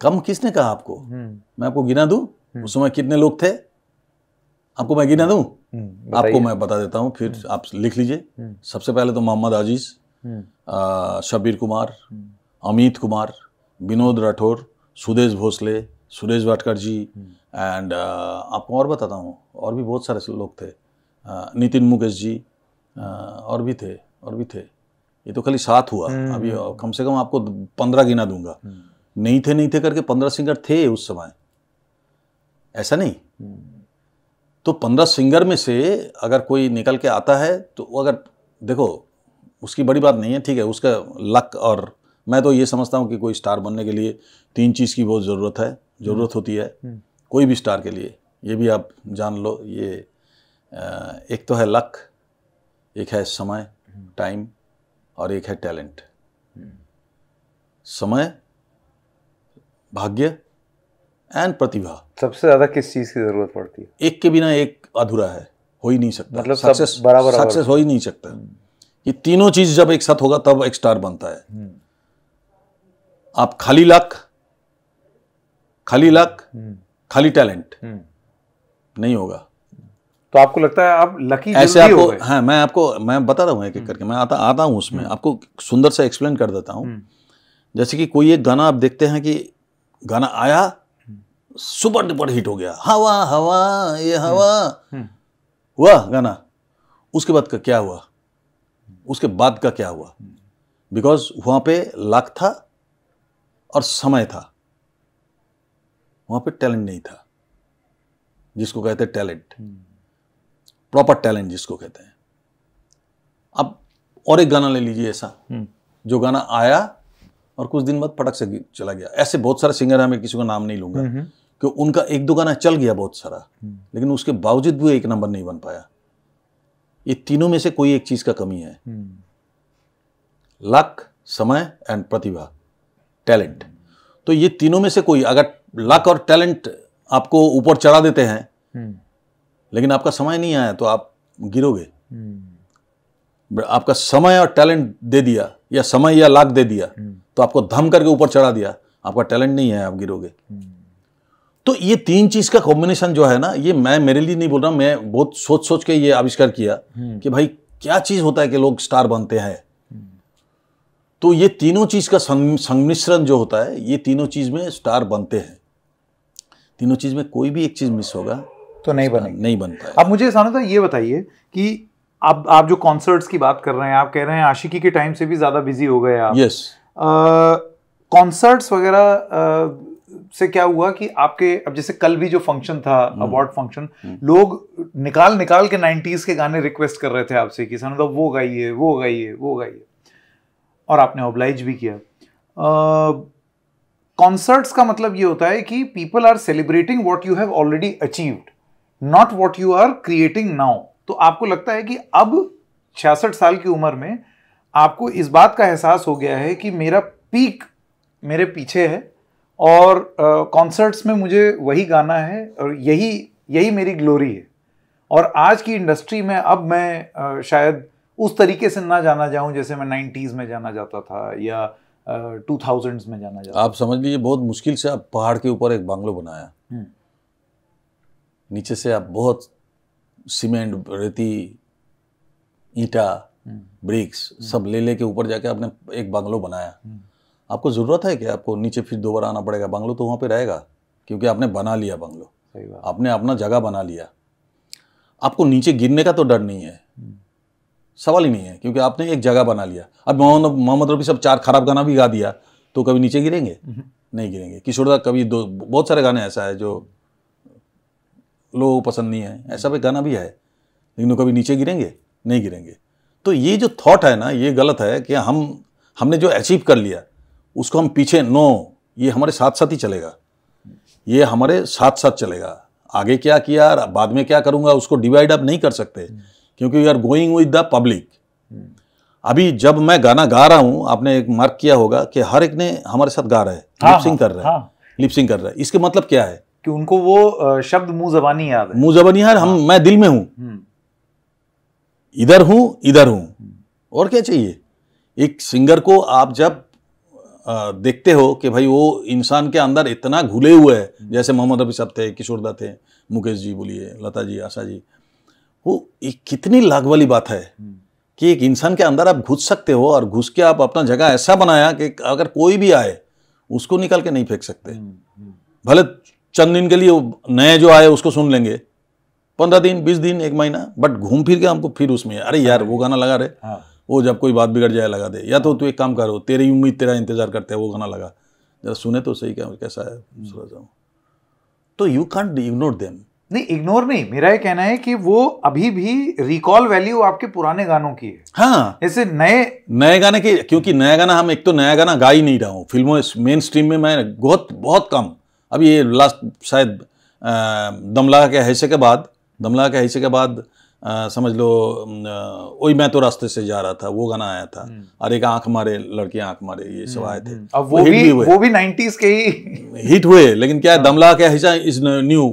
कम किसने कहा आपको? मैं आपको गिना दूं उस समय कितने लोग थे? आपको मैं गिना दूं? आपको मैं बता देता हूं, फिर आप लिख लीजिए। सबसे पहले तो मोहम्मद अजीज, शब्बीर कुमार, अमित कुमार, विनोद राठौर, सुदेश भोसले, सुरेश वाटकर जी एंड uh, आपको और बताता हूँ और भी बहुत सारे लोग थे, uh, नितिन मुकेश जी uh, और भी थे और भी थे ये तो खाली सात हुआ, अभी कम से कम आपको पंद्रह गिना दूंगा। नहीं थे नहीं थे करके पंद्रह सिंगर थे उस समय, ऐसा नहीं। तो पंद्रह सिंगर में से अगर कोई निकल के आता है तो अगर देखो उसकी बड़ी बात नहीं है, ठीक है, उसका लक। और मैं तो ये समझता हूँ कि कोई स्टार बनने के लिए तीन चीज़ की बहुत ज़रूरत है, ज़रूरत होती है कोई भी स्टार के लिए, ये भी आप जान लो। ये एक तो है लक, एक है समय टाइम, और एक है टैलेंट। समय, भाग्य एंड प्रतिभा। सबसे ज़्यादा किस चीज़ की ज़रूरत पड़ती है? एक के बिना एक अधूरा है, हो ही नहीं सकता, मतलब सक्सेस बराबर सक्सेस हो ही नहीं सकता। ये तीनों चीज़ जब एक साथ होगा तब एक स्टार बनता है। आप खाली लक, खाली लक, खाली टैलेंट नहीं होगा। तो आपको लगता है आप लकी ऐसे आपको हो गए? हाँ, मैं आपको मैं बता रहा हूँ एक एक करके, मैं आता आता हूँ उसमें, आपको सुंदर से एक्सप्लेन कर देता हूँ। जैसे कि कोई एक गाना आप देखते हैं कि गाना आया, सुपर डुपर हिट हो गया, हवा हवा ये हवा हुआ गाना, उसके बाद का क्या हुआ, उसके बाद का क्या हुआ? बिकॉज वहाँ पे लक था और समय था, वहाँ पे टैलेंट नहीं था, जिसको कहते हैं टैलेंट, प्रॉपर टैलेंट जिसको कहते हैं। अब और एक गाना ले लीजिए ऐसा जो गाना आया और कुछ दिन बाद पटक से चला गया। ऐसे बहुत सारे सिंगर हैं, मैं किसी का नाम नहीं लूंगा, कि उनका एक दो गाना चल गया बहुत सारा, लेकिन उसके बावजूद भी एक नंबर नहीं बन पाया। ये तीनों में से कोई एक चीज का कमी है, लक, समय एंड प्रतिभा, टैलेंट। तो ये तीनों में से कोई, अगर लक और टैलेंट आपको ऊपर चढ़ा देते हैं लेकिन आपका समय नहीं आया तो आप गिरोगे। आपका समय और टैलेंट दे दिया, या समय या लाख दे दिया, तो आपको धम करके ऊपर चढ़ा दिया, आपका टैलेंट नहीं है, आप गिरोगे। तो ये तीन चीज का कॉम्बिनेशन जो है ना, ये मैं मेरे लिए नहीं बोल रहा, मैं बहुत सोच सोच के ये आविष्कार किया कि भाई क्या चीज होता है कि लोग स्टार बनते हैं। तो ये तीनों चीज का सम्मिश्रण जो होता है, ये तीनों चीज में स्टार बनते हैं। तीनों चीज में कोई भी एक चीज मिस होगा तो नहीं बनेगा, नहीं बनता है। अब मुझे सानू साहब ये बताइए कि आप आप जो कॉन्सर्ट्स की बात कर रहे हैं, आप कह रहे हैं आशिकी के टाइम से भी ज्यादा बिजी हो गए आप, यस, कॉन्सर्ट्स वगैरह से क्या हुआ कि आपके, अब जैसे कल भी जो फंक्शन था अवार्ड फंक्शन, लोग निकाल निकाल के नाइन्टीज के गाने रिक्वेस्ट कर रहे थे आपसे कि सानू साहब वो गाइए वो गाइए वो गाइए, और आपने ऑब्लाइज भी किया। कॉन्सर्ट्स का मतलब ये होता है कि people are celebrating what you have already achieved, not what you are creating now. तो आपको लगता है कि अब छियासठ साल की उम्र में आपको इस बात का एहसास हो गया है कि मेरा पीक मेरे पीछे है और कॉन्सर्ट्स uh, में मुझे वही गाना है और यही यही मेरी ग्लोरी है, और आज की इंडस्ट्री में अब मैं uh, शायद उस तरीके से ना जाना जाऊं जैसे मैं नाइन्टीज़ में जाना जाता था या टू uh, थाउजेंड्स में जाना जाता। आप समझ लीजिए, बहुत मुश्किल से आप पहाड़ के ऊपर एक बंगलो बनाया, नीचे से आप बहुत सीमेंट, रेती, ईटा, ब्रिक्स सब ले लेके ऊपर जाके आपने एक बंगलो बनाया। आपको ज़रूरत है कि आपको नीचे फिर दोबारा आना पड़ेगा? बंगलो तो वहाँ पे रहेगा क्योंकि आपने बना लिया बंगलो, सही बात, आपने अपना जगह बना लिया, आपको नीचे गिरने का तो डर नहीं है, सवाल ही नहीं है, क्योंकि आपने एक जगह बना लिया। अब मोहम्मद रफी सब चार खराब गाना भी गा दिया तो कभी नीचे गिरेंगे? नहीं गिरेंगे। किशोर दा कभी दो बहुत सारे गाने ऐसा है जो लोगों को पसंद नहीं है, ऐसा भी गाना भी है, लेकिन वो कभी नीचे गिरेंगे? नहीं गिरेंगे। तो ये जो थॉट है ना, ये गलत है कि हम हमने जो अचीव कर लिया उसको हम पीछे, नो, ये हमारे साथ साथ ही चलेगा, ये हमारे साथ साथ चलेगा। आगे क्या किया और बाद में क्या करूंगा उसको डिवाइड आप नहीं कर सकते, क्योंकि you are going with the public. अभी जब मैं गाना गा रहा हूं, आपने एक मार्क किया होगा कि हर एक ने हमारे साथ गा रहा है, लिपसिंग कर रहा है, लिपसिंग कर रहा है। इसके मतलब क्या है कि उनको वो शब्द मुंह जबानी याद है, मुंह जबानी याद, हम मैं दिल में हूं, इधर हूं, इधर हूं, और क्या चाहिए? एक सिंगर को आप जब आ, देखते हो कि भाई वो इंसान के अंदर इतना घुले हुए है, जैसे मोहम्मद रफी साहब थे, किशोरदा थे, मुकेश जी बोलिए, लता जी, आशा जी, वो एक कितनी लाग वाली बात है कि एक इंसान के अंदर आप घुस सकते हो, और घुस के आप अपना जगह ऐसा बनाया कि अगर कोई भी आए उसको निकाल के नहीं फेंक सकते। भले चंद दिन के लिए नए जो आए उसको सुन लेंगे, पंद्रह दिन बीस दिन एक महीना, बट घूम फिर के हमको फिर उसमें अरे यार वो गाना लगा रहे, हाँ। वो जब कोई बात बिगड़ जाए लगा दे, या तो तू एक काम करो तेरी उम्मीद तेरा इंतजार करते हैं वो गाना लगा, जरा सुने तो सही क्या कैसा है। तो यू कांट इग्नोर देम। नहीं इग्नोर नहीं, मेरा ये कहना है कि वो अभी भी रिकॉल वैल्यू आपके पुराने गानों की है। हाँ ऐसे नए नए गाने के, क्योंकि नया गाना हम एक तो नया गाना गा ही नहीं रहा हूँ फिल्मों मेन स्ट्रीम में, मैं बहुत बहुत कम। अब ये लास्ट शायद दम लगा के हैसे के बाद दम लगा के हैसे के बाद आ, समझ लो वही मैं तो रास्ते से जा रहा था वो गाना आया था, और एक आंख मारे लड़के आंख मारे ये सब आए थे। अब वो, वो भी, भी वो भी नाइंटीज़ के ही हिट हुए, लेकिन क्या है दम लगा के हैसा इज न्यू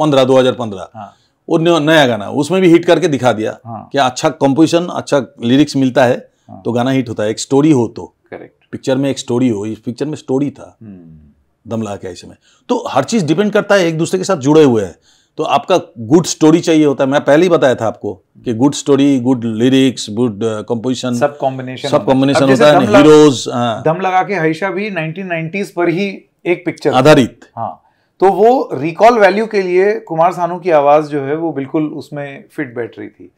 पंद्रह दो हजार पंद्रह वो नया गाना उसमें भी हिट करके दिखा दिया। हाँ। क्या अच्छा कंपोजिशन अच्छा लिरिक्स मिलता है तो गाना हिट होता है, एक स्टोरी हो तो। करेक्ट, पिक्चर में एक स्टोरी हो, इस पिक्चर में स्टोरी था दम लगा के ऐसे में। तो हर चीज डिपेंड करता है एक दूसरे के साथ जुड़े हुए हैं, तो आपका गुड स्टोरी चाहिए होता है। मैं पहले ही बताया था आपको कि good story good lyrics good composition सब कॉम्बिनेशन सब कॉम्बिनेशन होता है। हीरोज दम लगा के हैशा भी नाइंटीन नाइंटीज़ पर ही एक पिक्चर आधारित। हाँ, तो वो रिकॉल वैल्यू के लिए कुमार सानू की आवाज जो है वो बिल्कुल उसमें फिट बैठ रही थी।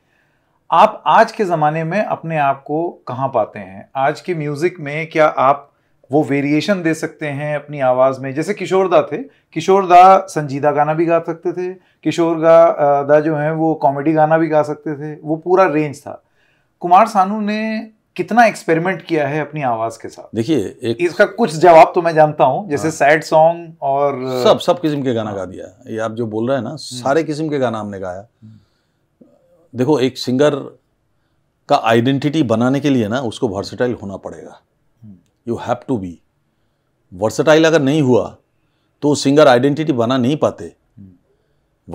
आप आज के जमाने में अपने आप को कहाँ पाते हैं? आज के म्यूजिक में क्या आप वो वेरिएशन दे सकते हैं अपनी आवाज़ में? जैसे किशोर दा थे, किशोर दा संजीदा गाना भी गा सकते थे, किशोर दा दा जो है वो कॉमेडी गाना भी गा सकते थे, वो पूरा रेंज था। कुमार सानू ने कितना एक्सपेरिमेंट किया है अपनी आवाज़ के साथ? देखिए एक इसका कुछ जवाब तो मैं जानता हूँ, जैसे सैड सॉन्ग और सब सब किस्म के गाना गा दिया। ये आप जो बोल रहे हैं ना सारे किस्म के गाना हमने गाया। देखो एक सिंगर का आइडेंटिटी बनाने के लिए ना उसको वर्सेटाइल होना पड़ेगा। You have to be versatile. अगर नहीं हुआ तो सिंगर आइडेंटिटी बना नहीं पाते।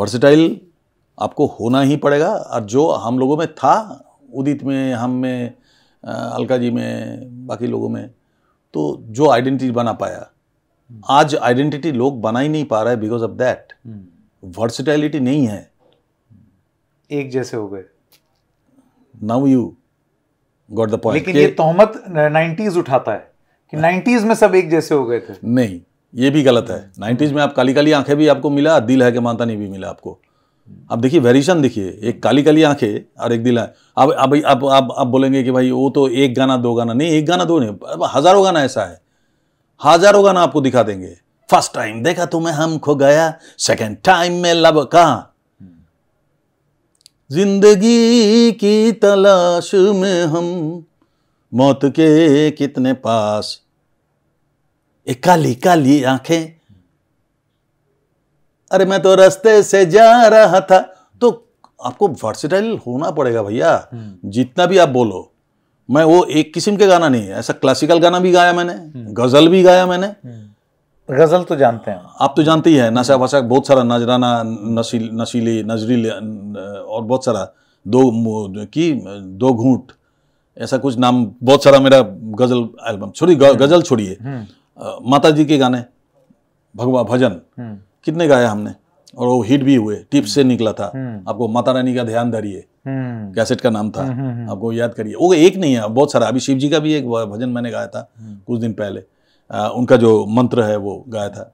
वर्सेटाइल आपको होना ही पड़ेगा, और जो हम लोगों में था उदित में हम में अलका जी में बाकी लोगों में, तो जो आइडेंटिटी बना पाया। आज आइडेंटिटी लोग बना ही नहीं पा रहे बिकॉज ऑफ दैट वर्सेटाइलिटी नहीं है, एक जैसे हो गए। Now you got the point. लेकिन ये तोहमत नाइंटीज़ उठाता है कि नाइंटीज़ में सब एक जैसे हो गए थे। नहीं, ये भी गलत है। नाइंटीज़ में आप काली काली आंखें भी आपको मिला, दिल है कि मानता नहीं भी मिला आपको। आप देखिए वेरिएशन देखिए, एक काली काली आंखें और एक दिल है। अब अब अब आप बोलेंगे कि भाई वो तो एक गाना दो गाना, नहीं एक गाना दो नहीं, हज़ारों गाना ऐसा है, हज़ारों गाना आपको दिखा देंगे। फर्स्ट टाइम देखा तुम्हें हम खो गया, सेकेंड टाइम में लब कहाँ, जिंदगी की तलाश में हम मौत के कितने पास, एक काली काली आंखें, अरे मैं तो रास्ते से जा रहा था। तो आपको वर्सेटाइल होना पड़ेगा भैया, जितना भी आप बोलो। मैं वो एक किस्म के गाना नहीं है, ऐसा क्लासिकल गाना भी गाया मैंने, गजल भी गाया मैंने। गजल तो जानते हैं आप, तो जानते ही हैं, नशा वशा बहुत सारा, नजराना नशील नशीली नजरील और बहुत सारा, दो की दो घूंट, ऐसा कुछ नाम बहुत सारा मेरा गजल एल्बम। छोड़िए गजल छोड़िए, माताजी के गाने भगवा भजन कितने गाए हमने, और वो हिट भी हुए। टिप्स से निकला था आपको माता रानी का ध्यान धरिए, कैसेट का नाम था, आपको याद करिए। वो एक नहीं है, बहुत सारा। अभी शिव जी का भी एक भजन मैंने गाया था कुछ दिन पहले, उनका जो मंत्र है वो गाया था।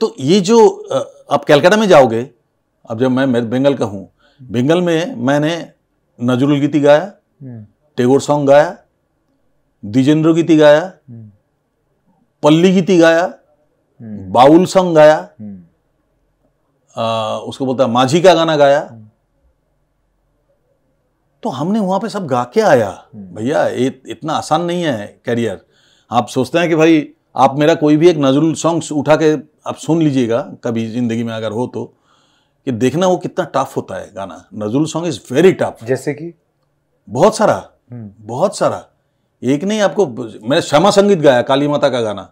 तो ये जो आप कलकत्ता में जाओगे, अब जब मैं बंगाल का हूँ, बंगाल में मैंने नजरुल गीति गाया, टैगोर सॉन्ग गाया, द्विजेन्द्र गीति गाया, पल्ली गीति गाया, बाउल सॉन्ग गाया, आ, उसको बोलता है माझी का गाना गाया। तो हमने वहां पे सब गा के आया। भैया इतना आसान नहीं है करियर। आप सोचते हैं कि भाई आप मेरा कोई भी एक नजरुल सॉन्ग्स उठा के आप सुन लीजिएगा कभी ज़िंदगी में अगर हो तो, कि देखना वो कितना टफ होता है गाना। Nazrul song is very tough. जैसे कि बहुत सारा बहुत सारा एक नहीं, आपको मैंने श्यामा संगीत गाया, काली माता का गाना,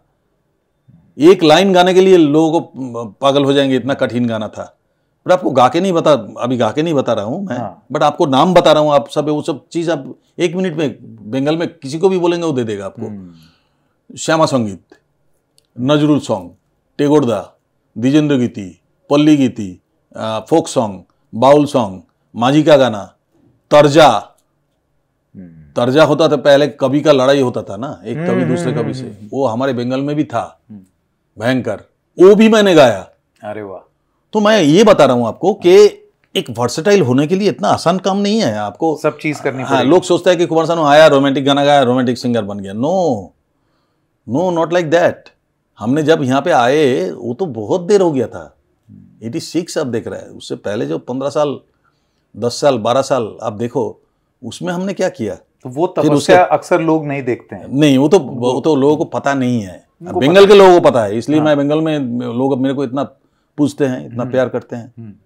एक लाइन गाने के लिए लोगों को पागल हो जाएंगे, इतना कठिन गाना था। बट आपको गा के नहीं बता, अभी गा के नहीं बता रहा हूँ मैं। हाँ। बट आपको नाम बता रहा हूँ, आप सब वो सब चीज़ आप एक मिनट में बंगाल में किसी को भी बोलेंगे वो दे देगा आपको। श्यामा संगीत, नजरुल सॉन्ग, टैगोर दा, द्विजेंद्र गीति, पल्ली गीति, फोक सॉन्ग, बाउल सॉन्ग, माझी का गाना, तर्जा। तर्जा होता था पहले, कवि का लड़ाई होता था ना, एक कवि दूसरे कवि से, वो हमारे बंगाल में भी था भयंकर। वो भी मैंने गाया। अरे वाह। तो मैं ये बता रहा हूँ आपको कि एक वर्सेटाइल होने के लिए इतना आसान काम नहीं है, आपको सब चीज करनी है। हाँ, लोग सोचता है कि कुमार सानू आया रोमांटिक गाना गाया रोमांटिक सिंगर बन गया। No no not like that. हमने जब यहाँ पे आए वो तो बहुत देर हो गया था, छियासी आप देख रहे हैं, उससे पहले जो पंद्रह साल दस साल बारह साल आप देखो उसमें हमने क्या किया। तो वो तपस्या अक्सर लोग नहीं देखते हैं। नहीं, वो तो वो तो लोगों को पता नहीं है, बंगाल के लोगों को पता है, इसलिए मैं बंगाल में लोग अब मेरे को इतना पूछते हैं, इतना प्यार करते हैं।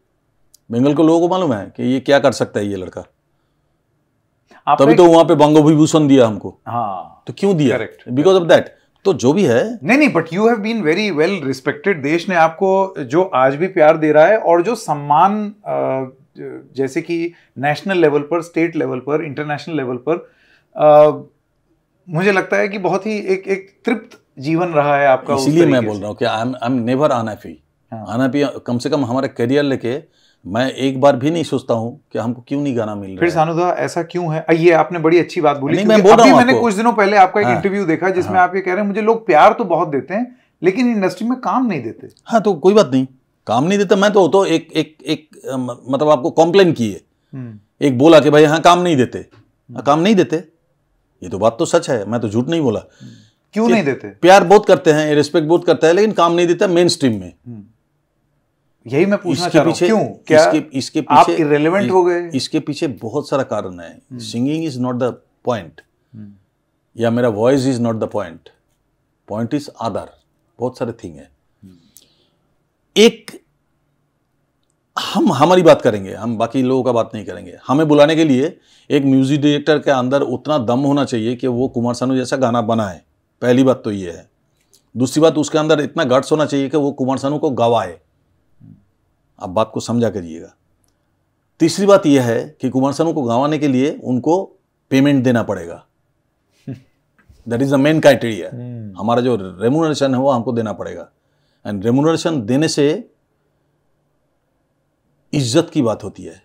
बंगाल के लोगों को मालूम है कि ये क्या कर सकता है ये लड़का, तभी तो वहां पे बंगो विभूषण दिया हमको। हाँ, तो क्यों दिया? Because of that. तो जो भी है, नहीं नहीं but you have been very well respected. देश ने आपको जो आज भी प्यार दे रहा है और जो सम्मान जैसे कि नेशनल लेवल पर, स्टेट लेवल पर, इंटरनेशनल लेवल पर, आ, मुझे लगता है कि बहुत ही एक एक तृप्त जीवन रहा है आपका। इसलिए मैं बोल रहा हूँ कि I am I am never unhappy. Unhappy कम से कम हमारे करियर लेके मैं एक बार भी नहीं सोचता हूँ कि हमको क्यों नहीं गाना मिल रहा है। फिर सानू दा ऐसा क्यों है? ये आपने बड़ी अच्छी बात बोली। मैं बोल रहा हूं, मैंने कुछ दिनों पहले आपका एक इंटरव्यू देखा जिसमें आप ये कह रहे हैं मुझे लोग प्यार तो बहुत देते हैं लेकिन इंडस्ट्री में काम नहीं देते। हाँ, तो कोई बात नहीं, काम नहीं देता। मैं तो, तो एक, एक, एक मतलब आपको कॉम्प्लेन किए, एक बोला कि भाई हाँ काम नहीं देते, काम नहीं देते, ये तो बात तो सच है, मैं तो झूठ नहीं बोला। क्यों नहीं देते? प्यार बहुत करते हैं, रिस्पेक्ट बहुत करते हैं, लेकिन काम नहीं देता मेन स्ट्रीम में। यही मैं पूछना चाह रहा हूं, क्यों? क्या इसके, इसके पीछे आप इररिलेवेंट हो गए? इसके पीछे बहुत सारा कारण है। Singing is not the point, या मेरा voice is not the point, point is other, बहुत सारे थिंग है। एक हम हमारी बात करेंगे, हम बाकी लोगों का बात नहीं करेंगे। हमें बुलाने के लिए एक म्यूजिक डायरेक्टर के अंदर उतना दम होना चाहिए कि वो कुमार सानू जैसा गाना बनाए, पहली बात तो ये है। दूसरी बात, उसके अंदर इतना गट्स होना चाहिए कि वो कुमार सानू को गवाए। आप बात को समझा करिएगा। तीसरी बात यह है कि कुमार सानू को गंवाने के लिए उनको पेमेंट देना पड़ेगा। That is the main criteria. हमारा जो रेमुनरेशन है वो हमको देना पड़ेगा, एंड रेमुनरेशन देने से इज्जत की बात होती है।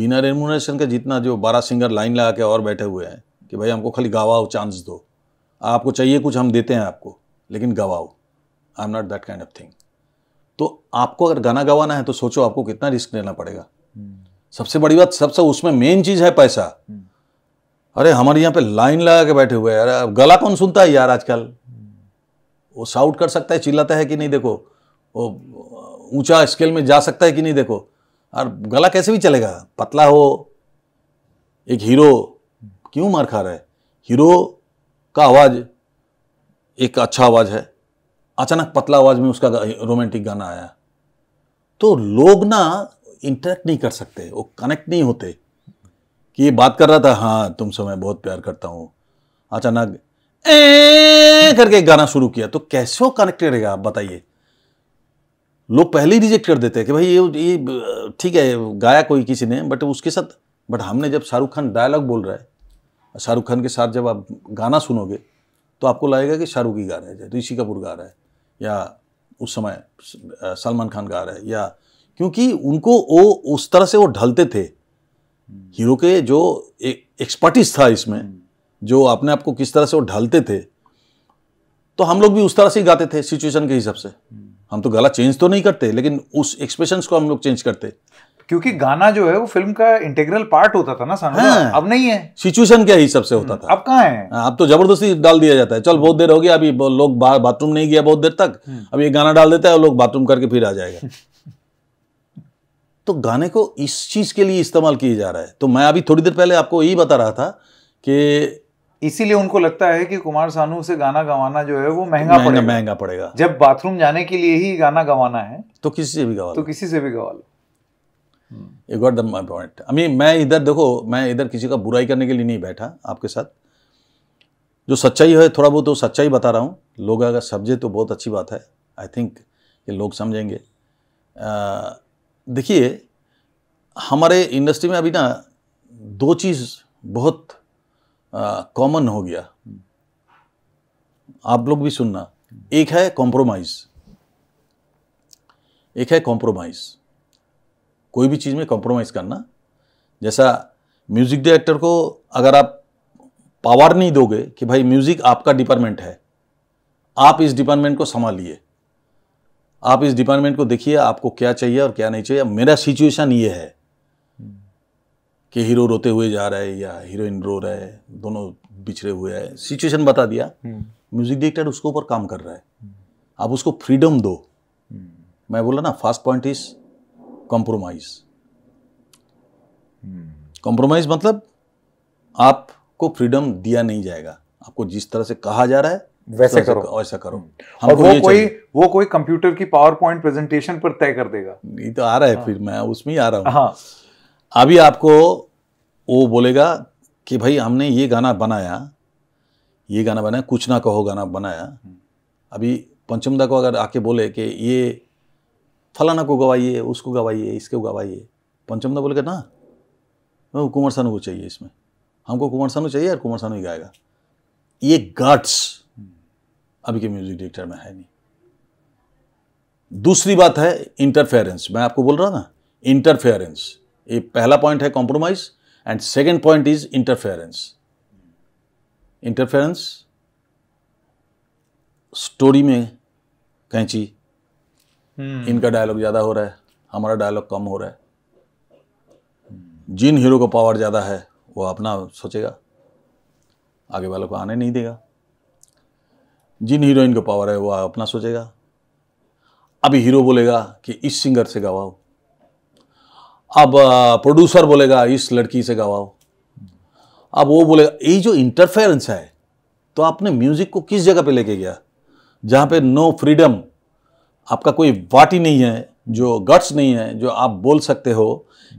बिना रेमुनरेशन के जितना जो बारह सिंगर लाइन लगा के और बैठे हुए हैं कि भाई हमको खाली गवाओ, चांस दो, आपको चाहिए कुछ हम देते हैं आपको, लेकिन गवाओ। I am not that kind of thing. तो आपको अगर गाना गवाना है तो सोचो आपको कितना रिस्क लेना पड़ेगा। सबसे बड़ी बात, सबसे उसमें मेन चीज है पैसा। अरे हमारे यहाँ पे लाइन लगा के बैठे हुए यार, गला कौन सुनता है यार आजकल? वो शाउट कर सकता है, चिल्लाता है कि नहीं देखो, वो ऊंचा स्केल में जा सकता है कि नहीं देखो, और गला कैसे भी चलेगा, पतला हो। एक हीरो क्यों मार खा रहा है? हीरो का आवाज एक अच्छा आवाज है, अचानक पतला आवाज में उसका रोमांटिक गाना आया, तो लोग ना इंटरेक्ट नहीं कर सकते, वो कनेक्ट नहीं होते कि ये बात कर रहा था हाँ तुमसे मैं बहुत प्यार करता हूँ, अचानक ए करके गाना शुरू किया, तो कैसे कनेक्टेड रहेगा आप बताइए? लोग पहले ही रिजेक्ट कर देते हैं कि भाई ये ये ठीक है गाया कोई किसी ने, बट उसके साथ, बट हमने जब शाहरुख खान डायलॉग बोल रहा है, शाहरुख खान के साथ जब आप गाना सुनोगे तो आपको लगेगा कि शाहरुख ही गा रहा है, ऋषि कपूर गा रहा है, या उस समय सलमान खान गा रहा है, या क्योंकि उनको वो उस तरह से वो ढलते थे। हीरो के जो एक एक्सपर्टीज था इसमें, जो अपने आप को किस तरह से वो ढलते थे, तो हम लोग भी उस तरह से ही गाते थे सिचुएशन के हिसाब से। हम तो गला चेंज तो नहीं करते, लेकिन उस एक्सप्रेशन को हम लोग चेंज करते, क्योंकि गाना जो है वो फिल्म का इंटीग्रल पार्ट होता था ना सानू। हाँ, अब नहीं है, सिचुएशन के हिसाब से होता था। अब कहाँ है? अब तो जबरदस्ती डाल दिया जाता है, चल बहुत देर हो गया, अभी लोग बाथरूम नहीं गया बहुत देर तक, अब ये गाना डाल देता है और लोग बाथरूम करके फिर आ जाएगा। तो गाने को इस चीज के लिए इस्तेमाल किया जा रहा है। तो मैं अभी थोड़ी देर पहले आपको यही बता रहा था कि इसीलिए उनको लगता है कि कुमार सानू से गाना गवाना जो है वो महंगा पड़ेगा, महंगा पड़ेगा। जब बाथरूम जाने के लिए ही गाना गवाना है तो किसी से भी गवा तो किसी से भी गवा लो। You got my point. I mean, मैं इधर देखो, मैं इधर किसी का बुराई करने के लिए नहीं बैठा आपके साथ। जो सच्चाई है थोड़ा बहुत तो सच्चाई बता रहा हूँ, लोग अगर समझे तो बहुत अच्छी बात है। आई थिंक ये लोग समझेंगे। देखिए हमारे इंडस्ट्री में अभी ना दो चीज़ बहुत कॉमन हो गया, आप लोग भी सुनना। एक है कॉम्प्रोमाइज़, एक है कॉम्प्रोमाइज़, कोई भी चीज़ में कॉम्प्रोमाइज़ करना। जैसा म्यूज़िक डायरेक्टर को अगर आप पावर नहीं दोगे कि भाई म्यूज़िक आपका डिपार्टमेंट है, आप इस डिपार्टमेंट को संभालिए, आप इस डिपार्टमेंट को देखिए आपको क्या चाहिए और क्या नहीं चाहिए। अब मेरा सिचुएशन ये है कि हीरो रोते हुए जा रहा है या हीरोइन रो रहा है, दोनों बिछड़े हुए है, सिचुएशन बता दिया। म्यूजिक डायरेक्टर उसके ऊपर काम कर रहा है, आप उसको फ्रीडम दो। मैं बोला ना, first point is compromise. Compromise मतलब आपको फ्रीडम दिया नहीं जाएगा, आपको जिस तरह से कहा जा रहा है वैसे तो करो, वैसा करो। और वो कोई वो कोई कंप्यूटर की पावर पॉइंट प्रेजेंटेशन पर तय कर देगा, ये तो आ रहा है। हाँ। फिर मैं उसमें ही आ रहा हूँ। हाँ। अभी आपको वो बोलेगा कि भाई हमने ये गाना बनाया, ये गाना बनाया, कुछ ना कहो गाना बनाया। अभी पंचम दा को अगर आके बोले कि ये फलाना को गवाइए, उसको गवाइए, इसको गवाइए, पंचम दा बोलेगा ना वो कुमार सानू को चाहिए, इसमें हमको कुमार सानू चाहिए और कुमार सानू ही गाएगा। ये गार्ड्स अभी के म्यूजिक डायरेक्टर में है नहीं। दूसरी बात है इंटरफेरेंस। मैं आपको बोल रहा ना, इंटरफेरेंस, ये पहला पॉइंट है compromise and second point is interference. Interference story में कैंची, hmm. इनका डायलॉग ज़्यादा हो रहा है, हमारा डायलॉग कम हो रहा है। जिन हीरो को पावर ज़्यादा है वो अपना सोचेगा, आगे वालों को आने नहीं देगा। जिन हीरोइन को पावर है वो अपना सोचेगा। अभी हीरो बोलेगा कि इस सिंगर से गवाओ, अब प्रोड्यूसर बोलेगा इस लड़की से गवाओ, अब वो बोलेगा। ये जो इंटरफेरेंस है, तो आपने म्यूजिक को किस जगह पे लेके गया? जहाँ पे नो फ्रीडम, आपका कोई वाटी नहीं है, जो गट्स नहीं है, जो आप बोल सकते हो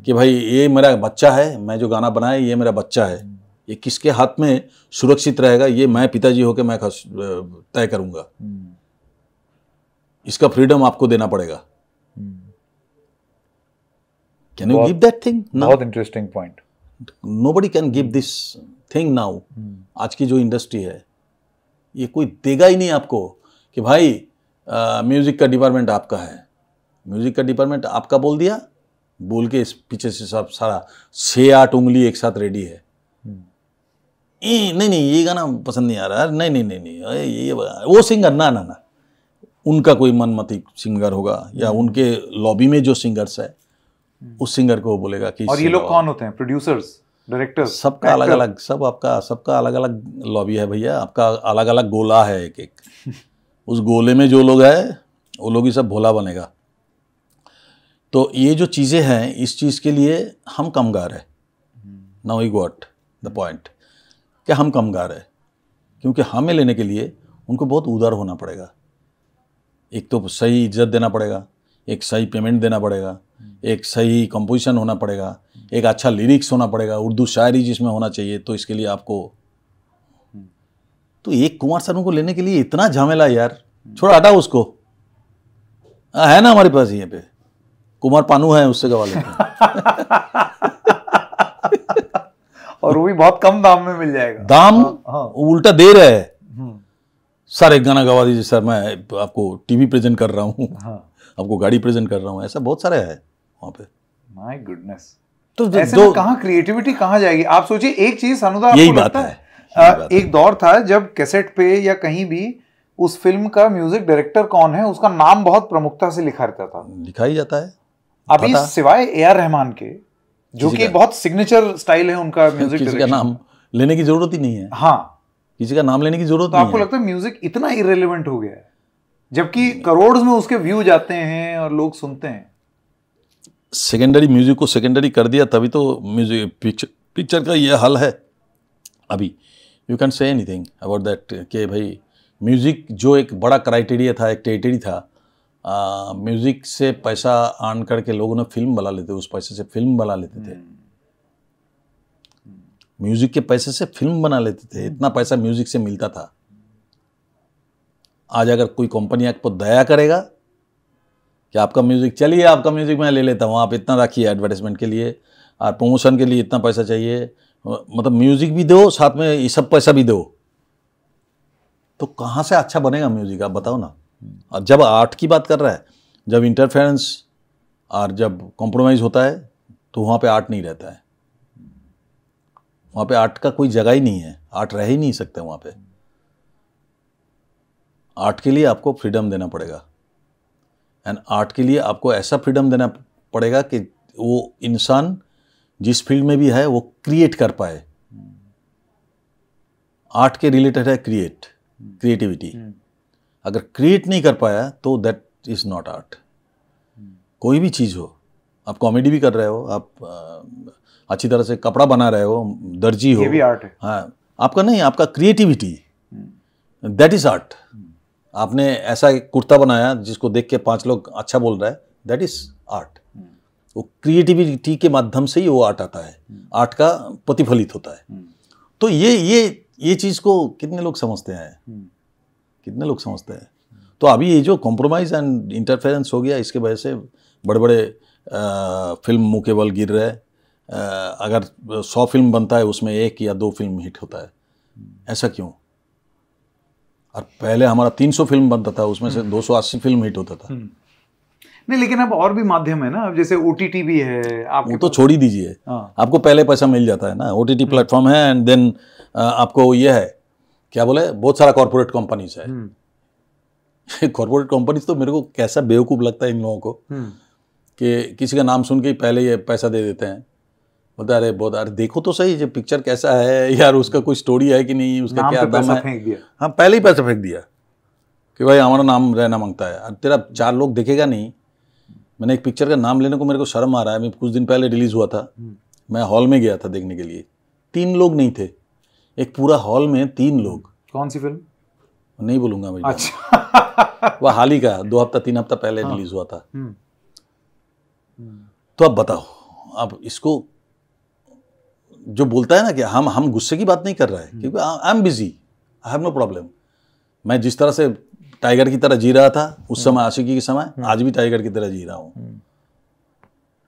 कि भाई ये मेरा बच्चा है, मैं जो गाना बनाया ये मेरा बच्चा है, ये किसके हाथ में सुरक्षित रहेगा, ये मैं पिताजी होकर मैं तय करूंगा। इसका फ्रीडम आपको देना पड़ेगा। Can you give that thing now? बहुत interesting point. Nobody can give this thing now. आज की जो इंडस्ट्री है, ये कोई देगा ही नहीं आपको कि भाई म्यूजिक का डिपार्टमेंट आपका है। म्यूजिक का डिपार्टमेंट आपका बोल दिया, बोल के इस पीछे से सब सारा छः आठ उंगली एक साथ रेडी है। ए, नहीं नहीं ये गाना पसंद नहीं आ रहा, नहीं नहीं नहीं नहीं ए, ये वो सिंगर ना ना ना उनका कोई मनमती सिंगर होगा या उनके लॉबी में जो सिंगर्स है उस सिंगर को बोलेगा कि। और ये लोग कौन होते हैं? प्रोड्यूसर्स, डायरेक्टर्स, सबका अलग अलग, सब आपका सबका अलग अलग लॉबी है भैया, आपका अलग अलग गोला है एक एक। उस गोले में जो लोग है वो लोग ही सब भोला बनेगा। तो ये जो चीज़ें हैं, इस चीज़ के लिए हम कमगार है। Now you got the point कि हम कमगार है, क्योंकि हमें लेने के लिए उनको बहुत उदार होना पड़ेगा। एक तो सही इज्जत देना पड़ेगा, एक सही पेमेंट देना पड़ेगा, एक सही कंपोजिशन होना पड़ेगा, एक अच्छा लिरिक्स होना पड़ेगा, उर्दू शायरी जिसमें होना चाहिए। तो इसके लिए आपको, तो एक कुमार सानू को लेने के लिए इतना झमेला यार, छोड़ा हटा उसको। आ, है ना हमारे पास यहाँ पे कुमार पानू है, उससे गवा लेते और वो भी बहुत कम दाम में मिल जाएगा। दाम हाँ। उल्टा दे रहे हैं सर, एक गाना गवा दीजिए सर, मैं आपको टीवी प्रेजेंट कर रहा हूँ, हाँ। आपको गाड़ी प्रेजेंट कर रहा हूँ, ऐसा बहुत सारे है वहाँ पे। माय गुडनेस, तो ऐसे कहाँ क्रिएटिविटी कहाँ जाएगी? आप सोचिए एक चीज अनुदा, यही बात है, एक दौर था जब कैसेट पे या कहीं भी उस फिल्म का म्यूजिक डायरेक्टर कौन है उसका नाम बहुत प्रमुखता से लिखा रहता था, लिखा ही जाता है। अभी सिवाय ए आर रहमान के, जो कि बहुत सिग्नेचर स्टाइल है उनका म्यूजिक, किसी का नाम लेने की जरूरत ही नहीं है। हाँ, किसी का नाम लेने की जरूरत तो नहीं। आपको लगता है म्यूजिक इतना इरेलेवेंट हो गया है, जबकि करोड़ में उसके व्यू जाते हैं और लोग सुनते हैं। सेकेंडरी म्यूजिक को सेकेंडरी कर दिया, तभी तो म्यूजिक पिक्चर पिक्चर का ये हाल है। अभी you can say anything about that के भाई म्यूजिक जो एक बड़ा क्राइटेरिया था, एक क्राइटेरिया था, म्यूजिक uh, से पैसा आन करके लोगों ने फिल्म बना लेते, उस पैसे से फिल्म बना लेते थे, म्यूजिक के पैसे से फिल्म बना लेते थे, इतना पैसा म्यूजिक से मिलता था। आज अगर कोई कंपनी आपको दया करेगा कि आपका म्यूजिक, चलिए आपका म्यूजिक मैं ले लेता हूँ, आप इतना रखिए एडवर्टाइजमेंट के लिए और प्रमोशन के लिए इतना पैसा चाहिए, मतलब म्यूजिक भी दो साथ में ये सब पैसा भी दो, तो कहाँ से अच्छा बनेगा म्यूजिक? आप बताओ ना। और जब आर्ट की बात कर रहा है, जब इंटरफेरेंस और जब कॉम्प्रोमाइज़ होता है, तो वहाँ पे आर्ट नहीं रहता है, वहाँ पे आर्ट का कोई जगह ही नहीं है, आर्ट रह ही नहीं सकता वहाँ पे। आर्ट के लिए आपको फ्रीडम देना पड़ेगा एंड आर्ट के लिए आपको ऐसा फ्रीडम देना पड़ेगा कि वो इंसान जिस फील्ड में भी है वो क्रिएट कर पाए। आर्ट के रिलेटेड है क्रिएट, क्रिएटिविटी। अगर क्रिएट नहीं कर पाया तो दैट इज़ नॉट आर्ट। कोई भी चीज़ हो, आप कॉमेडी भी कर रहे हो, आप अच्छी तरह से कपड़ा बना रहे हो, दर्जी हो, ये भी आर्ट है। हाँ, आपका नहीं, आपका क्रिएटिविटी, दैट इज़ आर्ट। आपने ऐसा एक कुर्ता बनाया जिसको देख के पांच लोग अच्छा बोल रहा है, दैट इज़ आर्ट। वो क्रिएटिविटी के माध्यम से ही वो आर्ट आता है, आर्ट का प्रतिफलित होता है। तो ये ये ये चीज़ को कितने लोग समझते हैं, कितने लोग समझते हैं। तो अभी ये जो कॉम्प्रोमाइज़ एंड इंटरफेरेंस हो गया, इसके वजह से बड़े बड़े फिल्म मुकेबल गिर रहे। अगर सौ फिल्म बनता है उसमें एक या दो फिल्म हिट होता है, ऐसा क्यों? और पहले हमारा तीन सौ फिल्म बनता था, उसमें से दो सौ अस्सी फिल्म हिट होता था। नहीं, लेकिन अब और भी माध्यम है ना, अब जैसे ओटीटी भी है। आप वो तो छोड़ ही दीजिए, आपको पहले पैसा मिल जाता है ना। ओटीटी प्लेटफॉर्म है एंड देन आपको ये है, क्या बोले, बहुत सारा कॉर्पोरेट कंपनीज है। कॉर्पोरेट कंपनीज तो मेरे को कैसा बेवकूफ़ लगता है इन लोगों को, कि किसी का नाम सुन के पहले ये पैसा दे देते हैं। बोलते अरे बहुत, अरे देखो तो सही जो पिक्चर कैसा है यार, उसका कोई स्टोरी है कि नहीं, उसका क्या दाम है। हाँ, पहले ही पैसा फेंक दिया कि भाई हमारा नाम रहना मांगता है। तेरा चार लोग देखेगा नहीं। मैंने एक पिक्चर का नाम लेने को मेरे को शर्म आ रहा है। मैं कुछ दिन पहले रिलीज़ हुआ था, मैं हॉल में गया था देखने के लिए, तीन लोग नहीं थे, एक पूरा हॉल में तीन लोग। कौन सी फिल्म नहीं बोलूँगा भाई। अच्छा। वह हाल ही का, दो हफ्ता तीन हफ्ता पहले हाँ। रिलीज़ हुआ था। तो अब बताओ, अब इसको जो बोलता है ना कि हम हम गुस्से की बात नहीं कर रहे हैं, क्योंकि I am busy, I have no problem. मैं जिस तरह से टाइगर की तरह जी रहा था उस समय, आशिकी के समय, आज भी टाइगर की तरह जी रहा हूँ।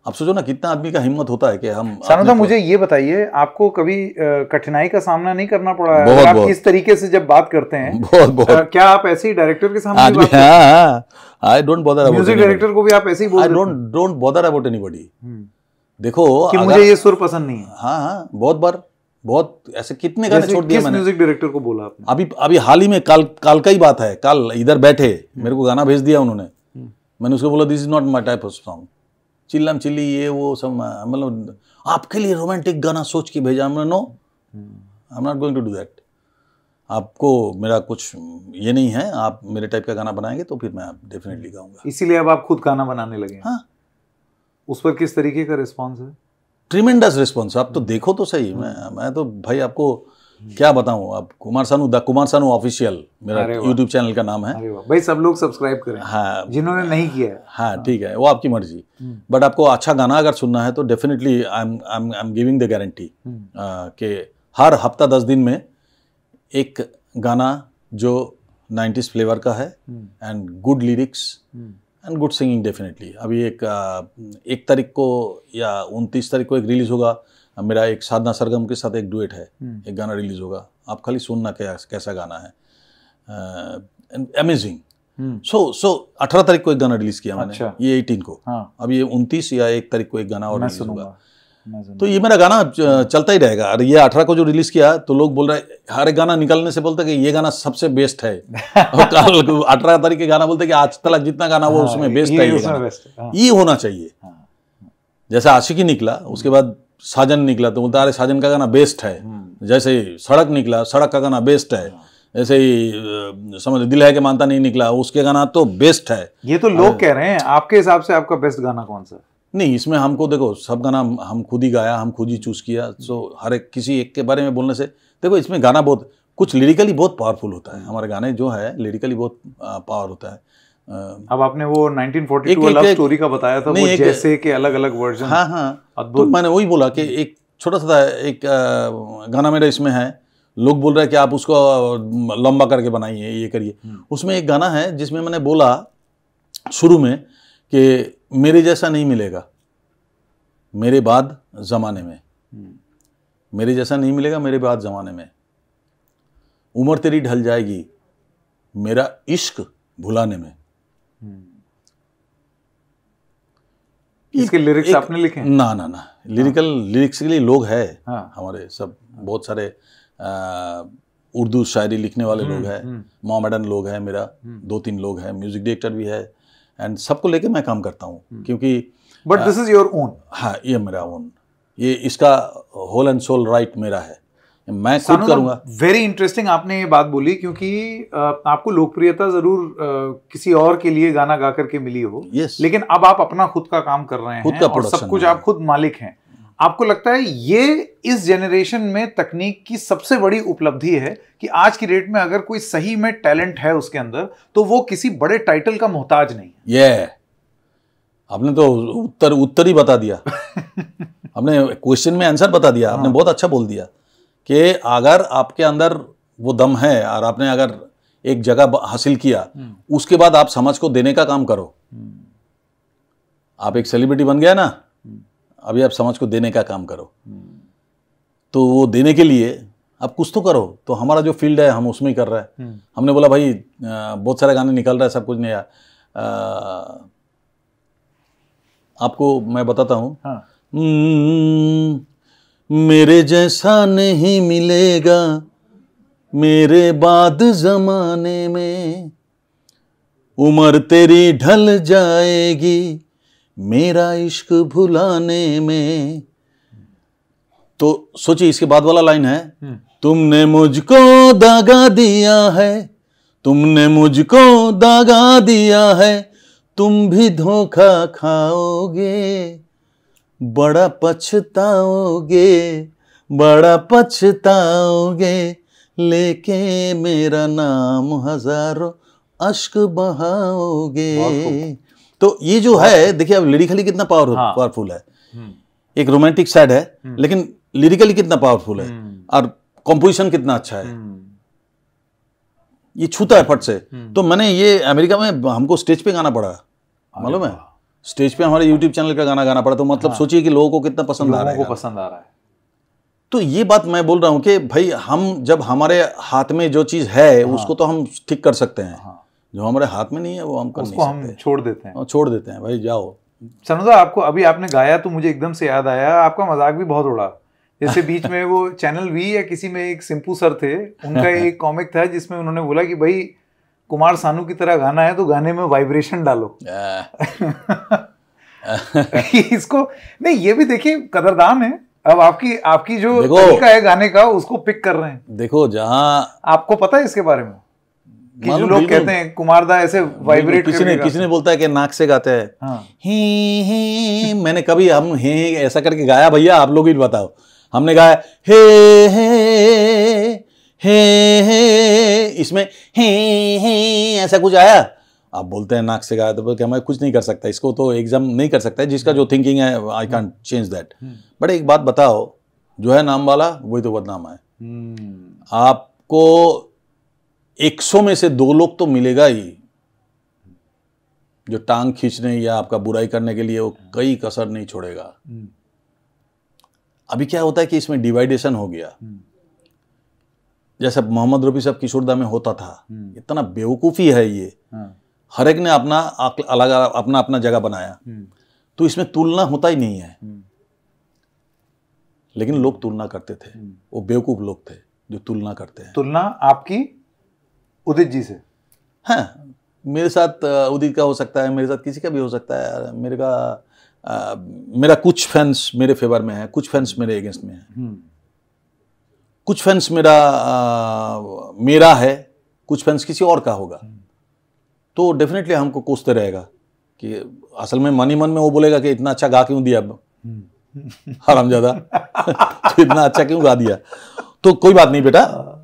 आप सोचो ना कितना आदमी का हिम्मत होता है कि हम। सानू, मुझे ये बताइए, आपको कभी कठिनाई का सामना नहीं करना पड़ा है? बहुत, आप बहुत, इस तरीके से जब बात करते हैं बहुत बहुत आ, क्या आप ऐसे ही डायरेक्टर के सामने बात करते हैं? I don't bother about music director को भी आप ऐसे ही बोल रहे हो? I don't don't bother about anybody. देखो कि मुझे ये सुर पसंद नहीं है। हाँ हाँ, बहुत बार, बहुत ऐसे कितने गाने छोड़ दिए मैंने। म्यूजिक डायरेक्टर को बोला आपने? अभी अभी हाल ही में काल काल का ही बात है। काल इधर बैठे मेरे को गाना भेज दिया उन्होंने, मैंने उसको बोला this is not my type of song. चिल्लम चिल्ली ये वो सब, मतलब आपके लिए रोमांटिक गाना सोच के भेजा। हमने no, I am not going to do that. आपको मेरा कुछ ये नहीं है, आप मेरे टाइप का गाना बनाएंगे तो फिर मैं डेफिनेटली गाऊंगा। इसीलिए अब आप खुद गाना बनाने लगे? हाँ। उस पर किस तरीके का रिस्पॉन्स है? Tremendous response. आप तो देखो तो सही। मैं मैं तो भाई आपको क्या बताऊं। आप कुमार सानू द कुमार सानू ऑफिशियल मेरा यूट्यूब चैनल का नाम है। भाई सब लोग सब्सक्राइब करें। हाँ, जिन्होंने नहीं किया है। हाँ ठीक है, वो आपकी मर्जी, बट आपको अच्छा गाना अगर सुनना है तो definitely I am I am giving the guarantee कि हर हफ्ता दस दिन में एक गाना जो नाइन्टीज फ्लेवर का है and good lyrics and good singing definitely. अभी एक एक तारीख को या उनतीस तारीख को एक रिलीज़ होगा मेरा, एक साधना सरगम के साथ एक डुएट है, एक गाना रिलीज़ होगा। आप खाली सुनना क्या कैसा गाना है, अमेजिंग। सो सो अठारह तारीख को एक गाना रिलीज़ किया मैंने। अच्छा। ये एटीन को। हाँ। अब ये उनतीस या एक तारीख को एक गाना और रिलीज होगा। तो ये मेरा गाना चलता ही रहेगा। और ये अठारह को जो रिलीज़ किया तो लोग बोल रहे, हर गाना निकालने से बोलता कि ये गाना सबसे बेस्ट है। अठारह तारीख के गाना बोलते कि आज तक जितना गाना वो उसमें बेस्ट है। ये होना चाहिए। जैसे आशिकी निकला, उसके बाद साजन निकला तो बोलता अरे साजन का गाना बेस्ट है। जैसे ही सड़क निकला, सड़क का गाना बेस्ट है। ऐसे ही समझ दिल है कि मानता नहीं निकला, उसके गाना तो बेस्ट है। ये तो लोग कह रहे हैं, आपके हिसाब से आपका बेस्ट गाना कौन सा? नहीं, इसमें हमको देखो, सब गाना हम खुद ही गाया, हम खुद ही चूज़ किया। सो हर एक किसी एक के बारे में बोलने से, देखो इसमें गाना बहुत कुछ लिरिकली बहुत पावरफुल होता है। हमारे गाने जो है लिरिकली बहुत पावर होता है। अब आपने वो nineteen forty two love story का बताया था, वो जैसे के अलग अलग वर्जन। हाँ हाँ, तो मैंने वही बोला कि एक छोटा सा एक गाना मेरा इसमें है, लोग बोल रहे हैं कि आप उसको लंबा करके बनाइए, ये करिए। उसमें एक गाना है जिसमें मैंने बोला शुरू में कि मेरे जैसा नहीं मिलेगा मेरे बाद ज़माने में, मेरे जैसा नहीं मिलेगा मेरे बाद ज़माने में, उम्र तेरी ढल जाएगी मेरा इश्क भुलाने में। इसके लिरिक्स आपने लिखे? ना ना ना, लिरिकल लिरिक्स के लिए लोग है। हाँ। हमारे सब बहुत सारे आ, उर्दू शायरी लिखने वाले लोग हैं, मोहम्मदन लोग हैं, मेरा दो तीन लोग हैं, म्यूजिक डायरेक्टर भी है एंड सबको लेके मैं काम करता हूँ क्योंकि but this is your own. हाँ, ये मेरा ओन, ये इसका होल एंड सोल राइट मेरा है, मैं खुद करूँगा। वेरी इंटरेस्टिंग आपने ये बात बोली क्योंकि आपको लोकप्रियता ज़रूर किसी और के लिए गाना गा करके मिली हो, yes. लेकिन अब आप अपना खुद का काम कर रहे हैं, खुद का प्रोडक्शन, सब कुछ आप खुद मालिक हैं। आपको लगता है ये इस जेनरेशन में तकनीक की सबसे बड़ी उपलब्धि है कि आज की डेट में अगर कोई सही में टैलेंट है उसके अंदर तो वो किसी बड़े टाइटल का मोहताज नहीं है। ये आपने तो उत्तर उत्तर ही बता दिया। आपने क्वेश्चन में आंसर बता दिया, आपने बहुत अच्छा बोल दिया कि अगर आपके अंदर वो दम है और आपने अगर एक जगह हासिल किया उसके बाद आप समाज को देने का काम करो। आप एक सेलिब्रिटी बन गया ना, अभी आप समाज को देने का काम करो, तो वो देने के लिए आप कुछ तो करो। तो हमारा जो फील्ड है हम उसमें ही कर रहे हैं। हमने बोला भाई आ, बहुत सारे गाने निकल रहा है, सब कुछ नया। आपको मैं बताता हूँ, हाँ। मेरे जैसा नहीं मिलेगा मेरे बाद जमाने में, उम्र तेरी ढल जाएगी मेरा इश्क भुलाने में। तो सोचिए इसके बाद वाला लाइन है, तुमने मुझको दागा दिया है, तुमने मुझको दागा दिया है, तुम भी धोखा खाओगे, बड़ा पछताओगे, बड़ा पछताओगे, लेके मेरा नाम हजारों अश्क बहाओगे। तो ये जो है, देखिए अब लिरिकली कितना पावर हाँ। पावरफुल है। एक रोमांटिक साइड है लेकिन लिरिकली कितना पावरफुल है और कंपोजिशन कितना अच्छा है, ये छूता है फट से। तो मैंने ये अमेरिका में हमको स्टेज पे गाना पड़ा, मालूम है, स्टेज पे हमारे यूट्यूब चैनल का गाना गाना पड़ा। तो मतलब हाँ। सोचिए कि लोगों को कितना पसंद आ रहा है, पसंद आ रहा है। तो ये बात मैं बोल रहा हूँ कि भाई हम जब हमारे हाथ में जो चीज है उसको तो हम ठीक कर सकते हैं, जो हमारे हाथ में नहीं है वो हम कर नहीं सकते, हम छोड़ देते हैं, छोड़ देते हैं भाई जाओ। सनोजा, आपको अभी आपने गाया तो मुझे एकदम से याद आया, आपका मजाक भी बहुत उड़ा। जैसे बीच में वो चैनल वी या किसी में एक सिंपू सर थे, उनका एक कॉमिक था जिसमें उन्होंने बोला कि भाई कुमार सानू की तरह गाना है तो गाने में वाइब्रेशन डालो। इसको नहीं, ये भी देखिए कदरदान है। अब आपकी आपकी जो तरीका है गाने का उसको पिक कर रहे हैं। देखो जहाँ आपको पता है इसके बारे में कि जो लोग कहते हैं कुमारदा ऐसे वाइब्रेट, किसी ने किसी ने बोलता है कि नाक से गाते हैं, हाँ। ही, ही मैंने कभी हम हे ऐसा करके गाया भैया, आप लोग ही बताओ। हमने गाया हे हे हे हे, इसमें हे हे ऐसा कुछ आया, आप बोलते हैं नाक से गाया, तो बोलते मैं कुछ नहीं कर सकता, इसको तो एग्जाम नहीं कर सकता है, जिसका जो थिंकिंग है I can't change that. But एक बात बताओ, जो है नाम वाला वही तो बदनाम है। आपको एक सौ में से दो लोग तो मिलेगा ही जो टांग खींचने या आपका बुराई करने के लिए, वो कई कसर नहीं छोड़ेगा। अभी क्या होता है कि इसमें डिवाइडेशन हो गया, जैसे मोहम्मद रफी साहब किशोर में होता था। इतना बेवकूफ़ी है ये, हर एक ने अपना अलग अपना अपना जगह बनाया, तो इसमें तुलना होता ही नहीं है। लेकिन लोग तुलना करते थे, वो बेवकूफ़ लोग थे जो तुलना करते हैं। तुलना आपकी उदित जी से, हाँ, मेरे साथ उदित का हो सकता है, मेरे साथ किसी का भी हो सकता है। मेरे का आ, मेरा कुछ फैंस मेरे फेवर में है, कुछ फैंस मेरे अगेंस्ट में है, कुछ फैंस मेरा आ, मेरा है, कुछ फैंस किसी और का होगा। तो डेफिनेटली हमको कोसते रहेगा कि असल में मन ही मन में वो बोलेगा कि इतना अच्छा गा क्यों दिया हरामजादा। तो इतना अच्छा क्यों गा दिया। तो कोई बात नहीं बेटा,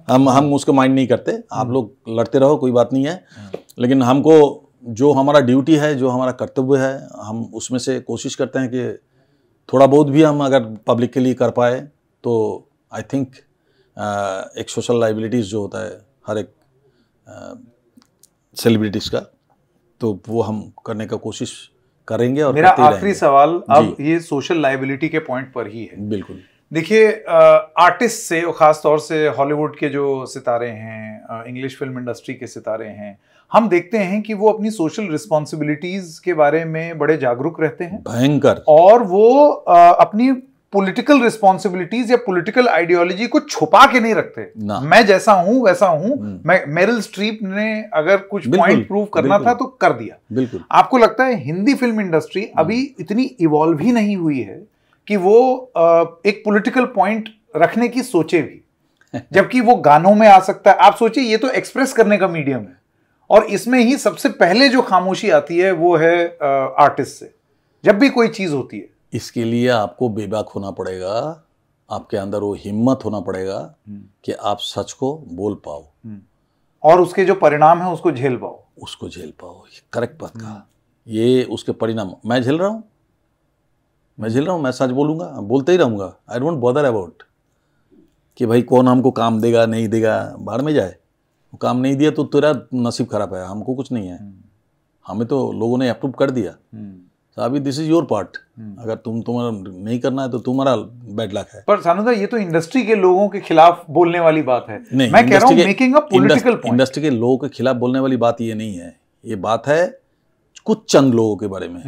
हम हम उसको माइंड नहीं करते, आप लोग लड़ते रहो, कोई बात नहीं है। लेकिन हमको जो हमारा ड्यूटी है, जो हमारा कर्तव्य है, हम उसमें से कोशिश करते हैं कि थोड़ा बहुत भी हम अगर पब्लिक के लिए कर पाए तो आई थिंक एक सोशल लाइबिलिटीज़ जो होता है हर एक सेलिब्रिटीज़ का, तो वो हम करने का कोशिश करेंगे। और मेरा आखिरी सवाल अब ये सोशल लाइबिलिटी के पॉइंट पर ही है। बिल्कुल, देखिए आर्टिस्ट से और ख़ास तौर से हॉलीवुड के जो सितारे हैं, इंग्लिश फिल्म इंडस्ट्री के सितारे हैं, हम देखते हैं कि वो अपनी सोशल रिस्पॉन्सिबिलिटीज़ के बारे में बड़े जागरूक रहते हैं, भयंकर, और वो आ, अपनी पॉलिटिकल रिस्पॉन्सिबिलिटीज या पॉलिटिकल आइडियोलॉजी को छुपा के नहीं रखते ना। मैं जैसा हूं वैसा हूं। मैं मेरिल स्ट्रीप ने अगर कुछ पॉइंट प्रूव करना था तो कर दिया। बिल्कुल। आपको लगता है हिंदी फिल्म इंडस्ट्री अभी इतनी इवॉल्व ही नहीं हुई है कि वो एक पॉलिटिकल पॉइंट रखने की सोचे भी, जबकि वो गानों में आ सकता है। आप सोचिए ये तो एक्सप्रेस करने का मीडियम है, और इसमें ही सबसे पहले जो खामोशी आती है वो है आर्टिस्ट से जब भी कोई चीज़ होती है। इसके लिए आपको बेबाक होना पड़ेगा, आपके अंदर वो हिम्मत होना पड़ेगा कि आप सच को बोल पाओ और उसके जो परिणाम है उसको झेल पाओ। उसको झेल पाओ, करेक्ट बात कहा। ये उसके परिणाम मैं झेल रहा हूँ, मैं झेल रहा हूँ, मैं सच बोलूँगा, बोलते ही रहूँगा। आई डोंट बॉदर अबाउट कि भाई कौन हमको काम देगा नहीं देगा, बाहर में जाए। काम नहीं दिया तो तेरा नसीब खराब है, हमको कुछ नहीं है, हमें तो लोगों ने अप्रूव कर दिया। तो अभी दिस इज योर पार्ट, अगर तुम तुम्हारा नहीं करना है तो तुम्हारा बैड लक है। पर सानू दा ये तो इंडस्ट्री के लोगों के खिलाफ बोलने वाली बात है। नहीं, मैं कह रहा हूं making a political point. Industry के लोगों के खिलाफ बोलने वाली बात ये नहीं है, ये बात है कुछ चंद लोगों के बारे में।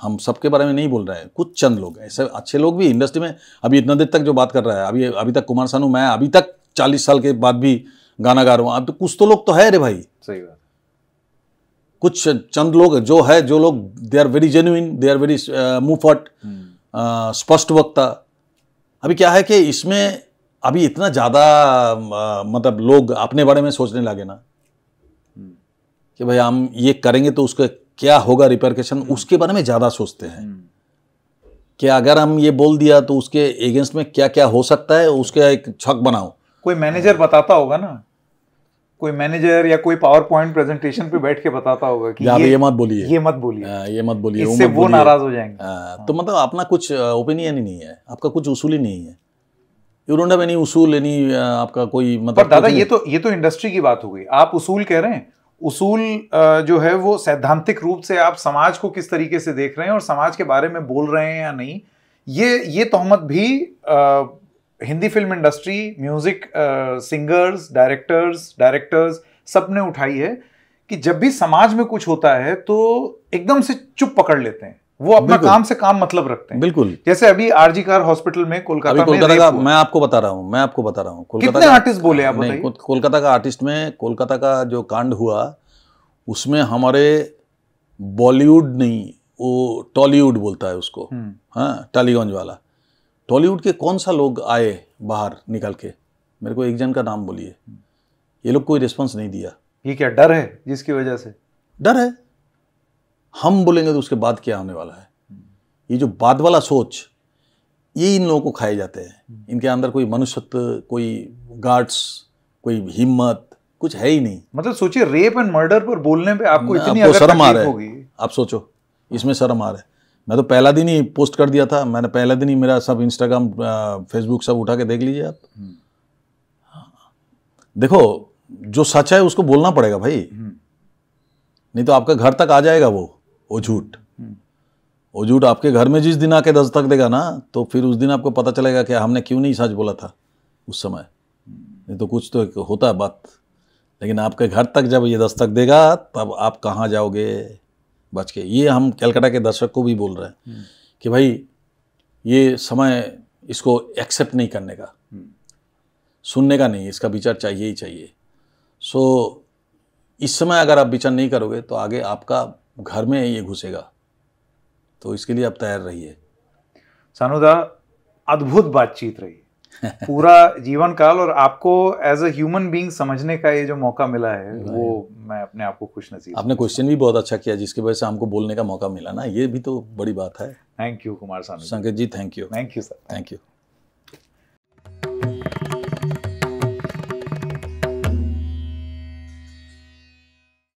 हम सबके बारे में नहीं बोल रहे हैं, कुछ चंद लोग ऐसे अच्छे लोग भी इंडस्ट्री में। अभी इतना देर तक जो बात कर रहा है, अभी अभी तक कुमार सानू, मैं अभी तक चालीस साल के बाद भी गाना गा रहा हूँ। अब तो कुछ तो लोग तो है रे भाई, सही बात। कुछ चंद लोग जो है, जो लोग they are very genuine, they are very मुंहफट, स्पष्ट वक्ता। अभी क्या है कि इसमें अभी इतना ज़्यादा मतलब लोग अपने बारे में सोचने लगे ना कि भाई हम ये करेंगे तो उसका क्या होगा रिपरकेशन, उसके बारे में ज़्यादा सोचते हैं कि अगर हम ये बोल दिया तो उसके अगेंस्ट में क्या क्या हो सकता है, उसका एक छक बनाओ। कोई मैनेजर बताता होगा ना, कोई मैनेजर या कोई पावर पॉइंट प्रेजेंटेशन पे बैठ के बताता होगा कि ये, ये मत बोलिए, ये मत बोलिए, ये मत बोलिए, इससे वो नाराज हो जाएंगे। आ, हाँ। तो मतलब अपना कुछ ओपिनियन ही नहीं है, आपका कुछ उसूल ही नहीं है, यू डोंट हैव एनी उसूल, एनी आपका कोई मतलब। दादा ये तो ये तो इंडस्ट्री की बात हो गई, आप उसूल कह रहे हैं। उसूल जो है वो सैद्धांतिक रूप से आप समाज को किस तरीके से देख रहे हैं और समाज के बारे में बोल रहे हैं या नहीं, ये ये तोहमत भी Hindi film industry, music singers, directors directors सब ने उठाई है कि जब भी समाज में कुछ होता है तो एकदम से चुप पकड़ लेते हैं, वो अपना काम से काम मतलब रखते हैं। बिल्कुल। जैसे अभी आरजीकार हॉस्पिटल में कोलकाता में, मैं आपको बता रहा हूँ मैं आपको बता रहा हूँ कितने आर्टिस्ट बोले आप बताइए। कोलकाता का आर्टिस्ट में, कोलकाता का जो कांड हुआ उसमें हमारे बॉलीवुड नहीं, वो टॉलीवुड बोलता है उसको, हाँ टालीगंज वाला। टॉलीवुड के कौन सा लोग आए बाहर निकल के, मेरे को एक जन का नाम बोलिए, ये लोग कोई रिस्पांस नहीं दिया। ये क्या डर है जिसकी वजह से, डर है हम बोलेंगे तो उसके बाद क्या होने वाला है, ये जो बाद वाला सोच ये इन लोगों को खाए जाते हैं। इनके अंदर कोई मनुष्यत्व, कोई गार्ड्स, कोई हिम्मत कुछ है ही नहीं। मतलब सोचिए रेप एंड मर्डर पर बोलने पर आपको इतनी आपको शर्म आ रही है, आप सोचो इसमें शर्म आ रहा है। मैं तो पहला दिन ही पोस्ट कर दिया था, मैंने पहला दिन ही, मेरा सब इंस्टाग्राम फेसबुक सब उठा के देख लीजिए आप। देखो जो सच है उसको बोलना पड़ेगा भाई, नहीं तो आपका घर तक आ जाएगा वो वो झूठ वो झूठ आपके घर में जिस दिन आके दस्तक देगा ना, तो फिर उस दिन आपको पता चलेगा कि हमने क्यों नहीं सच बोला था उस समय, नहीं तो कुछ तो होता है बात। लेकिन आपके घर तक जब ये दस्तक देगा तब आप कहाँ जाओगे बच के। ये हम कलकत्ता के दर्शक को भी बोल रहे हैं कि भाई ये समय इसको एक्सेप्ट नहीं करने का, सुनने का नहीं, इसका विचार चाहिए ही चाहिए। सो इस समय अगर आप विचार नहीं करोगे तो आगे आपका घर में ये घुसेगा, तो इसके लिए आप तैयार रहिए। सानू दा अद्भुत बातचीत रही पूरा जीवन काल, और आपको एज ए ह्यूमन बीइंग समझने का ये जो मौका मिला है वो मैं अपने आप को खुश नसीब। आपने क्वेश्चन भी बहुत अच्छा किया जिसकी वजह से हमको बोलने का मौका मिला ना, ये भी तो बड़ी बात है। Thank you Kumar Sanu Sanket ji, thank you thank you sir, thank you.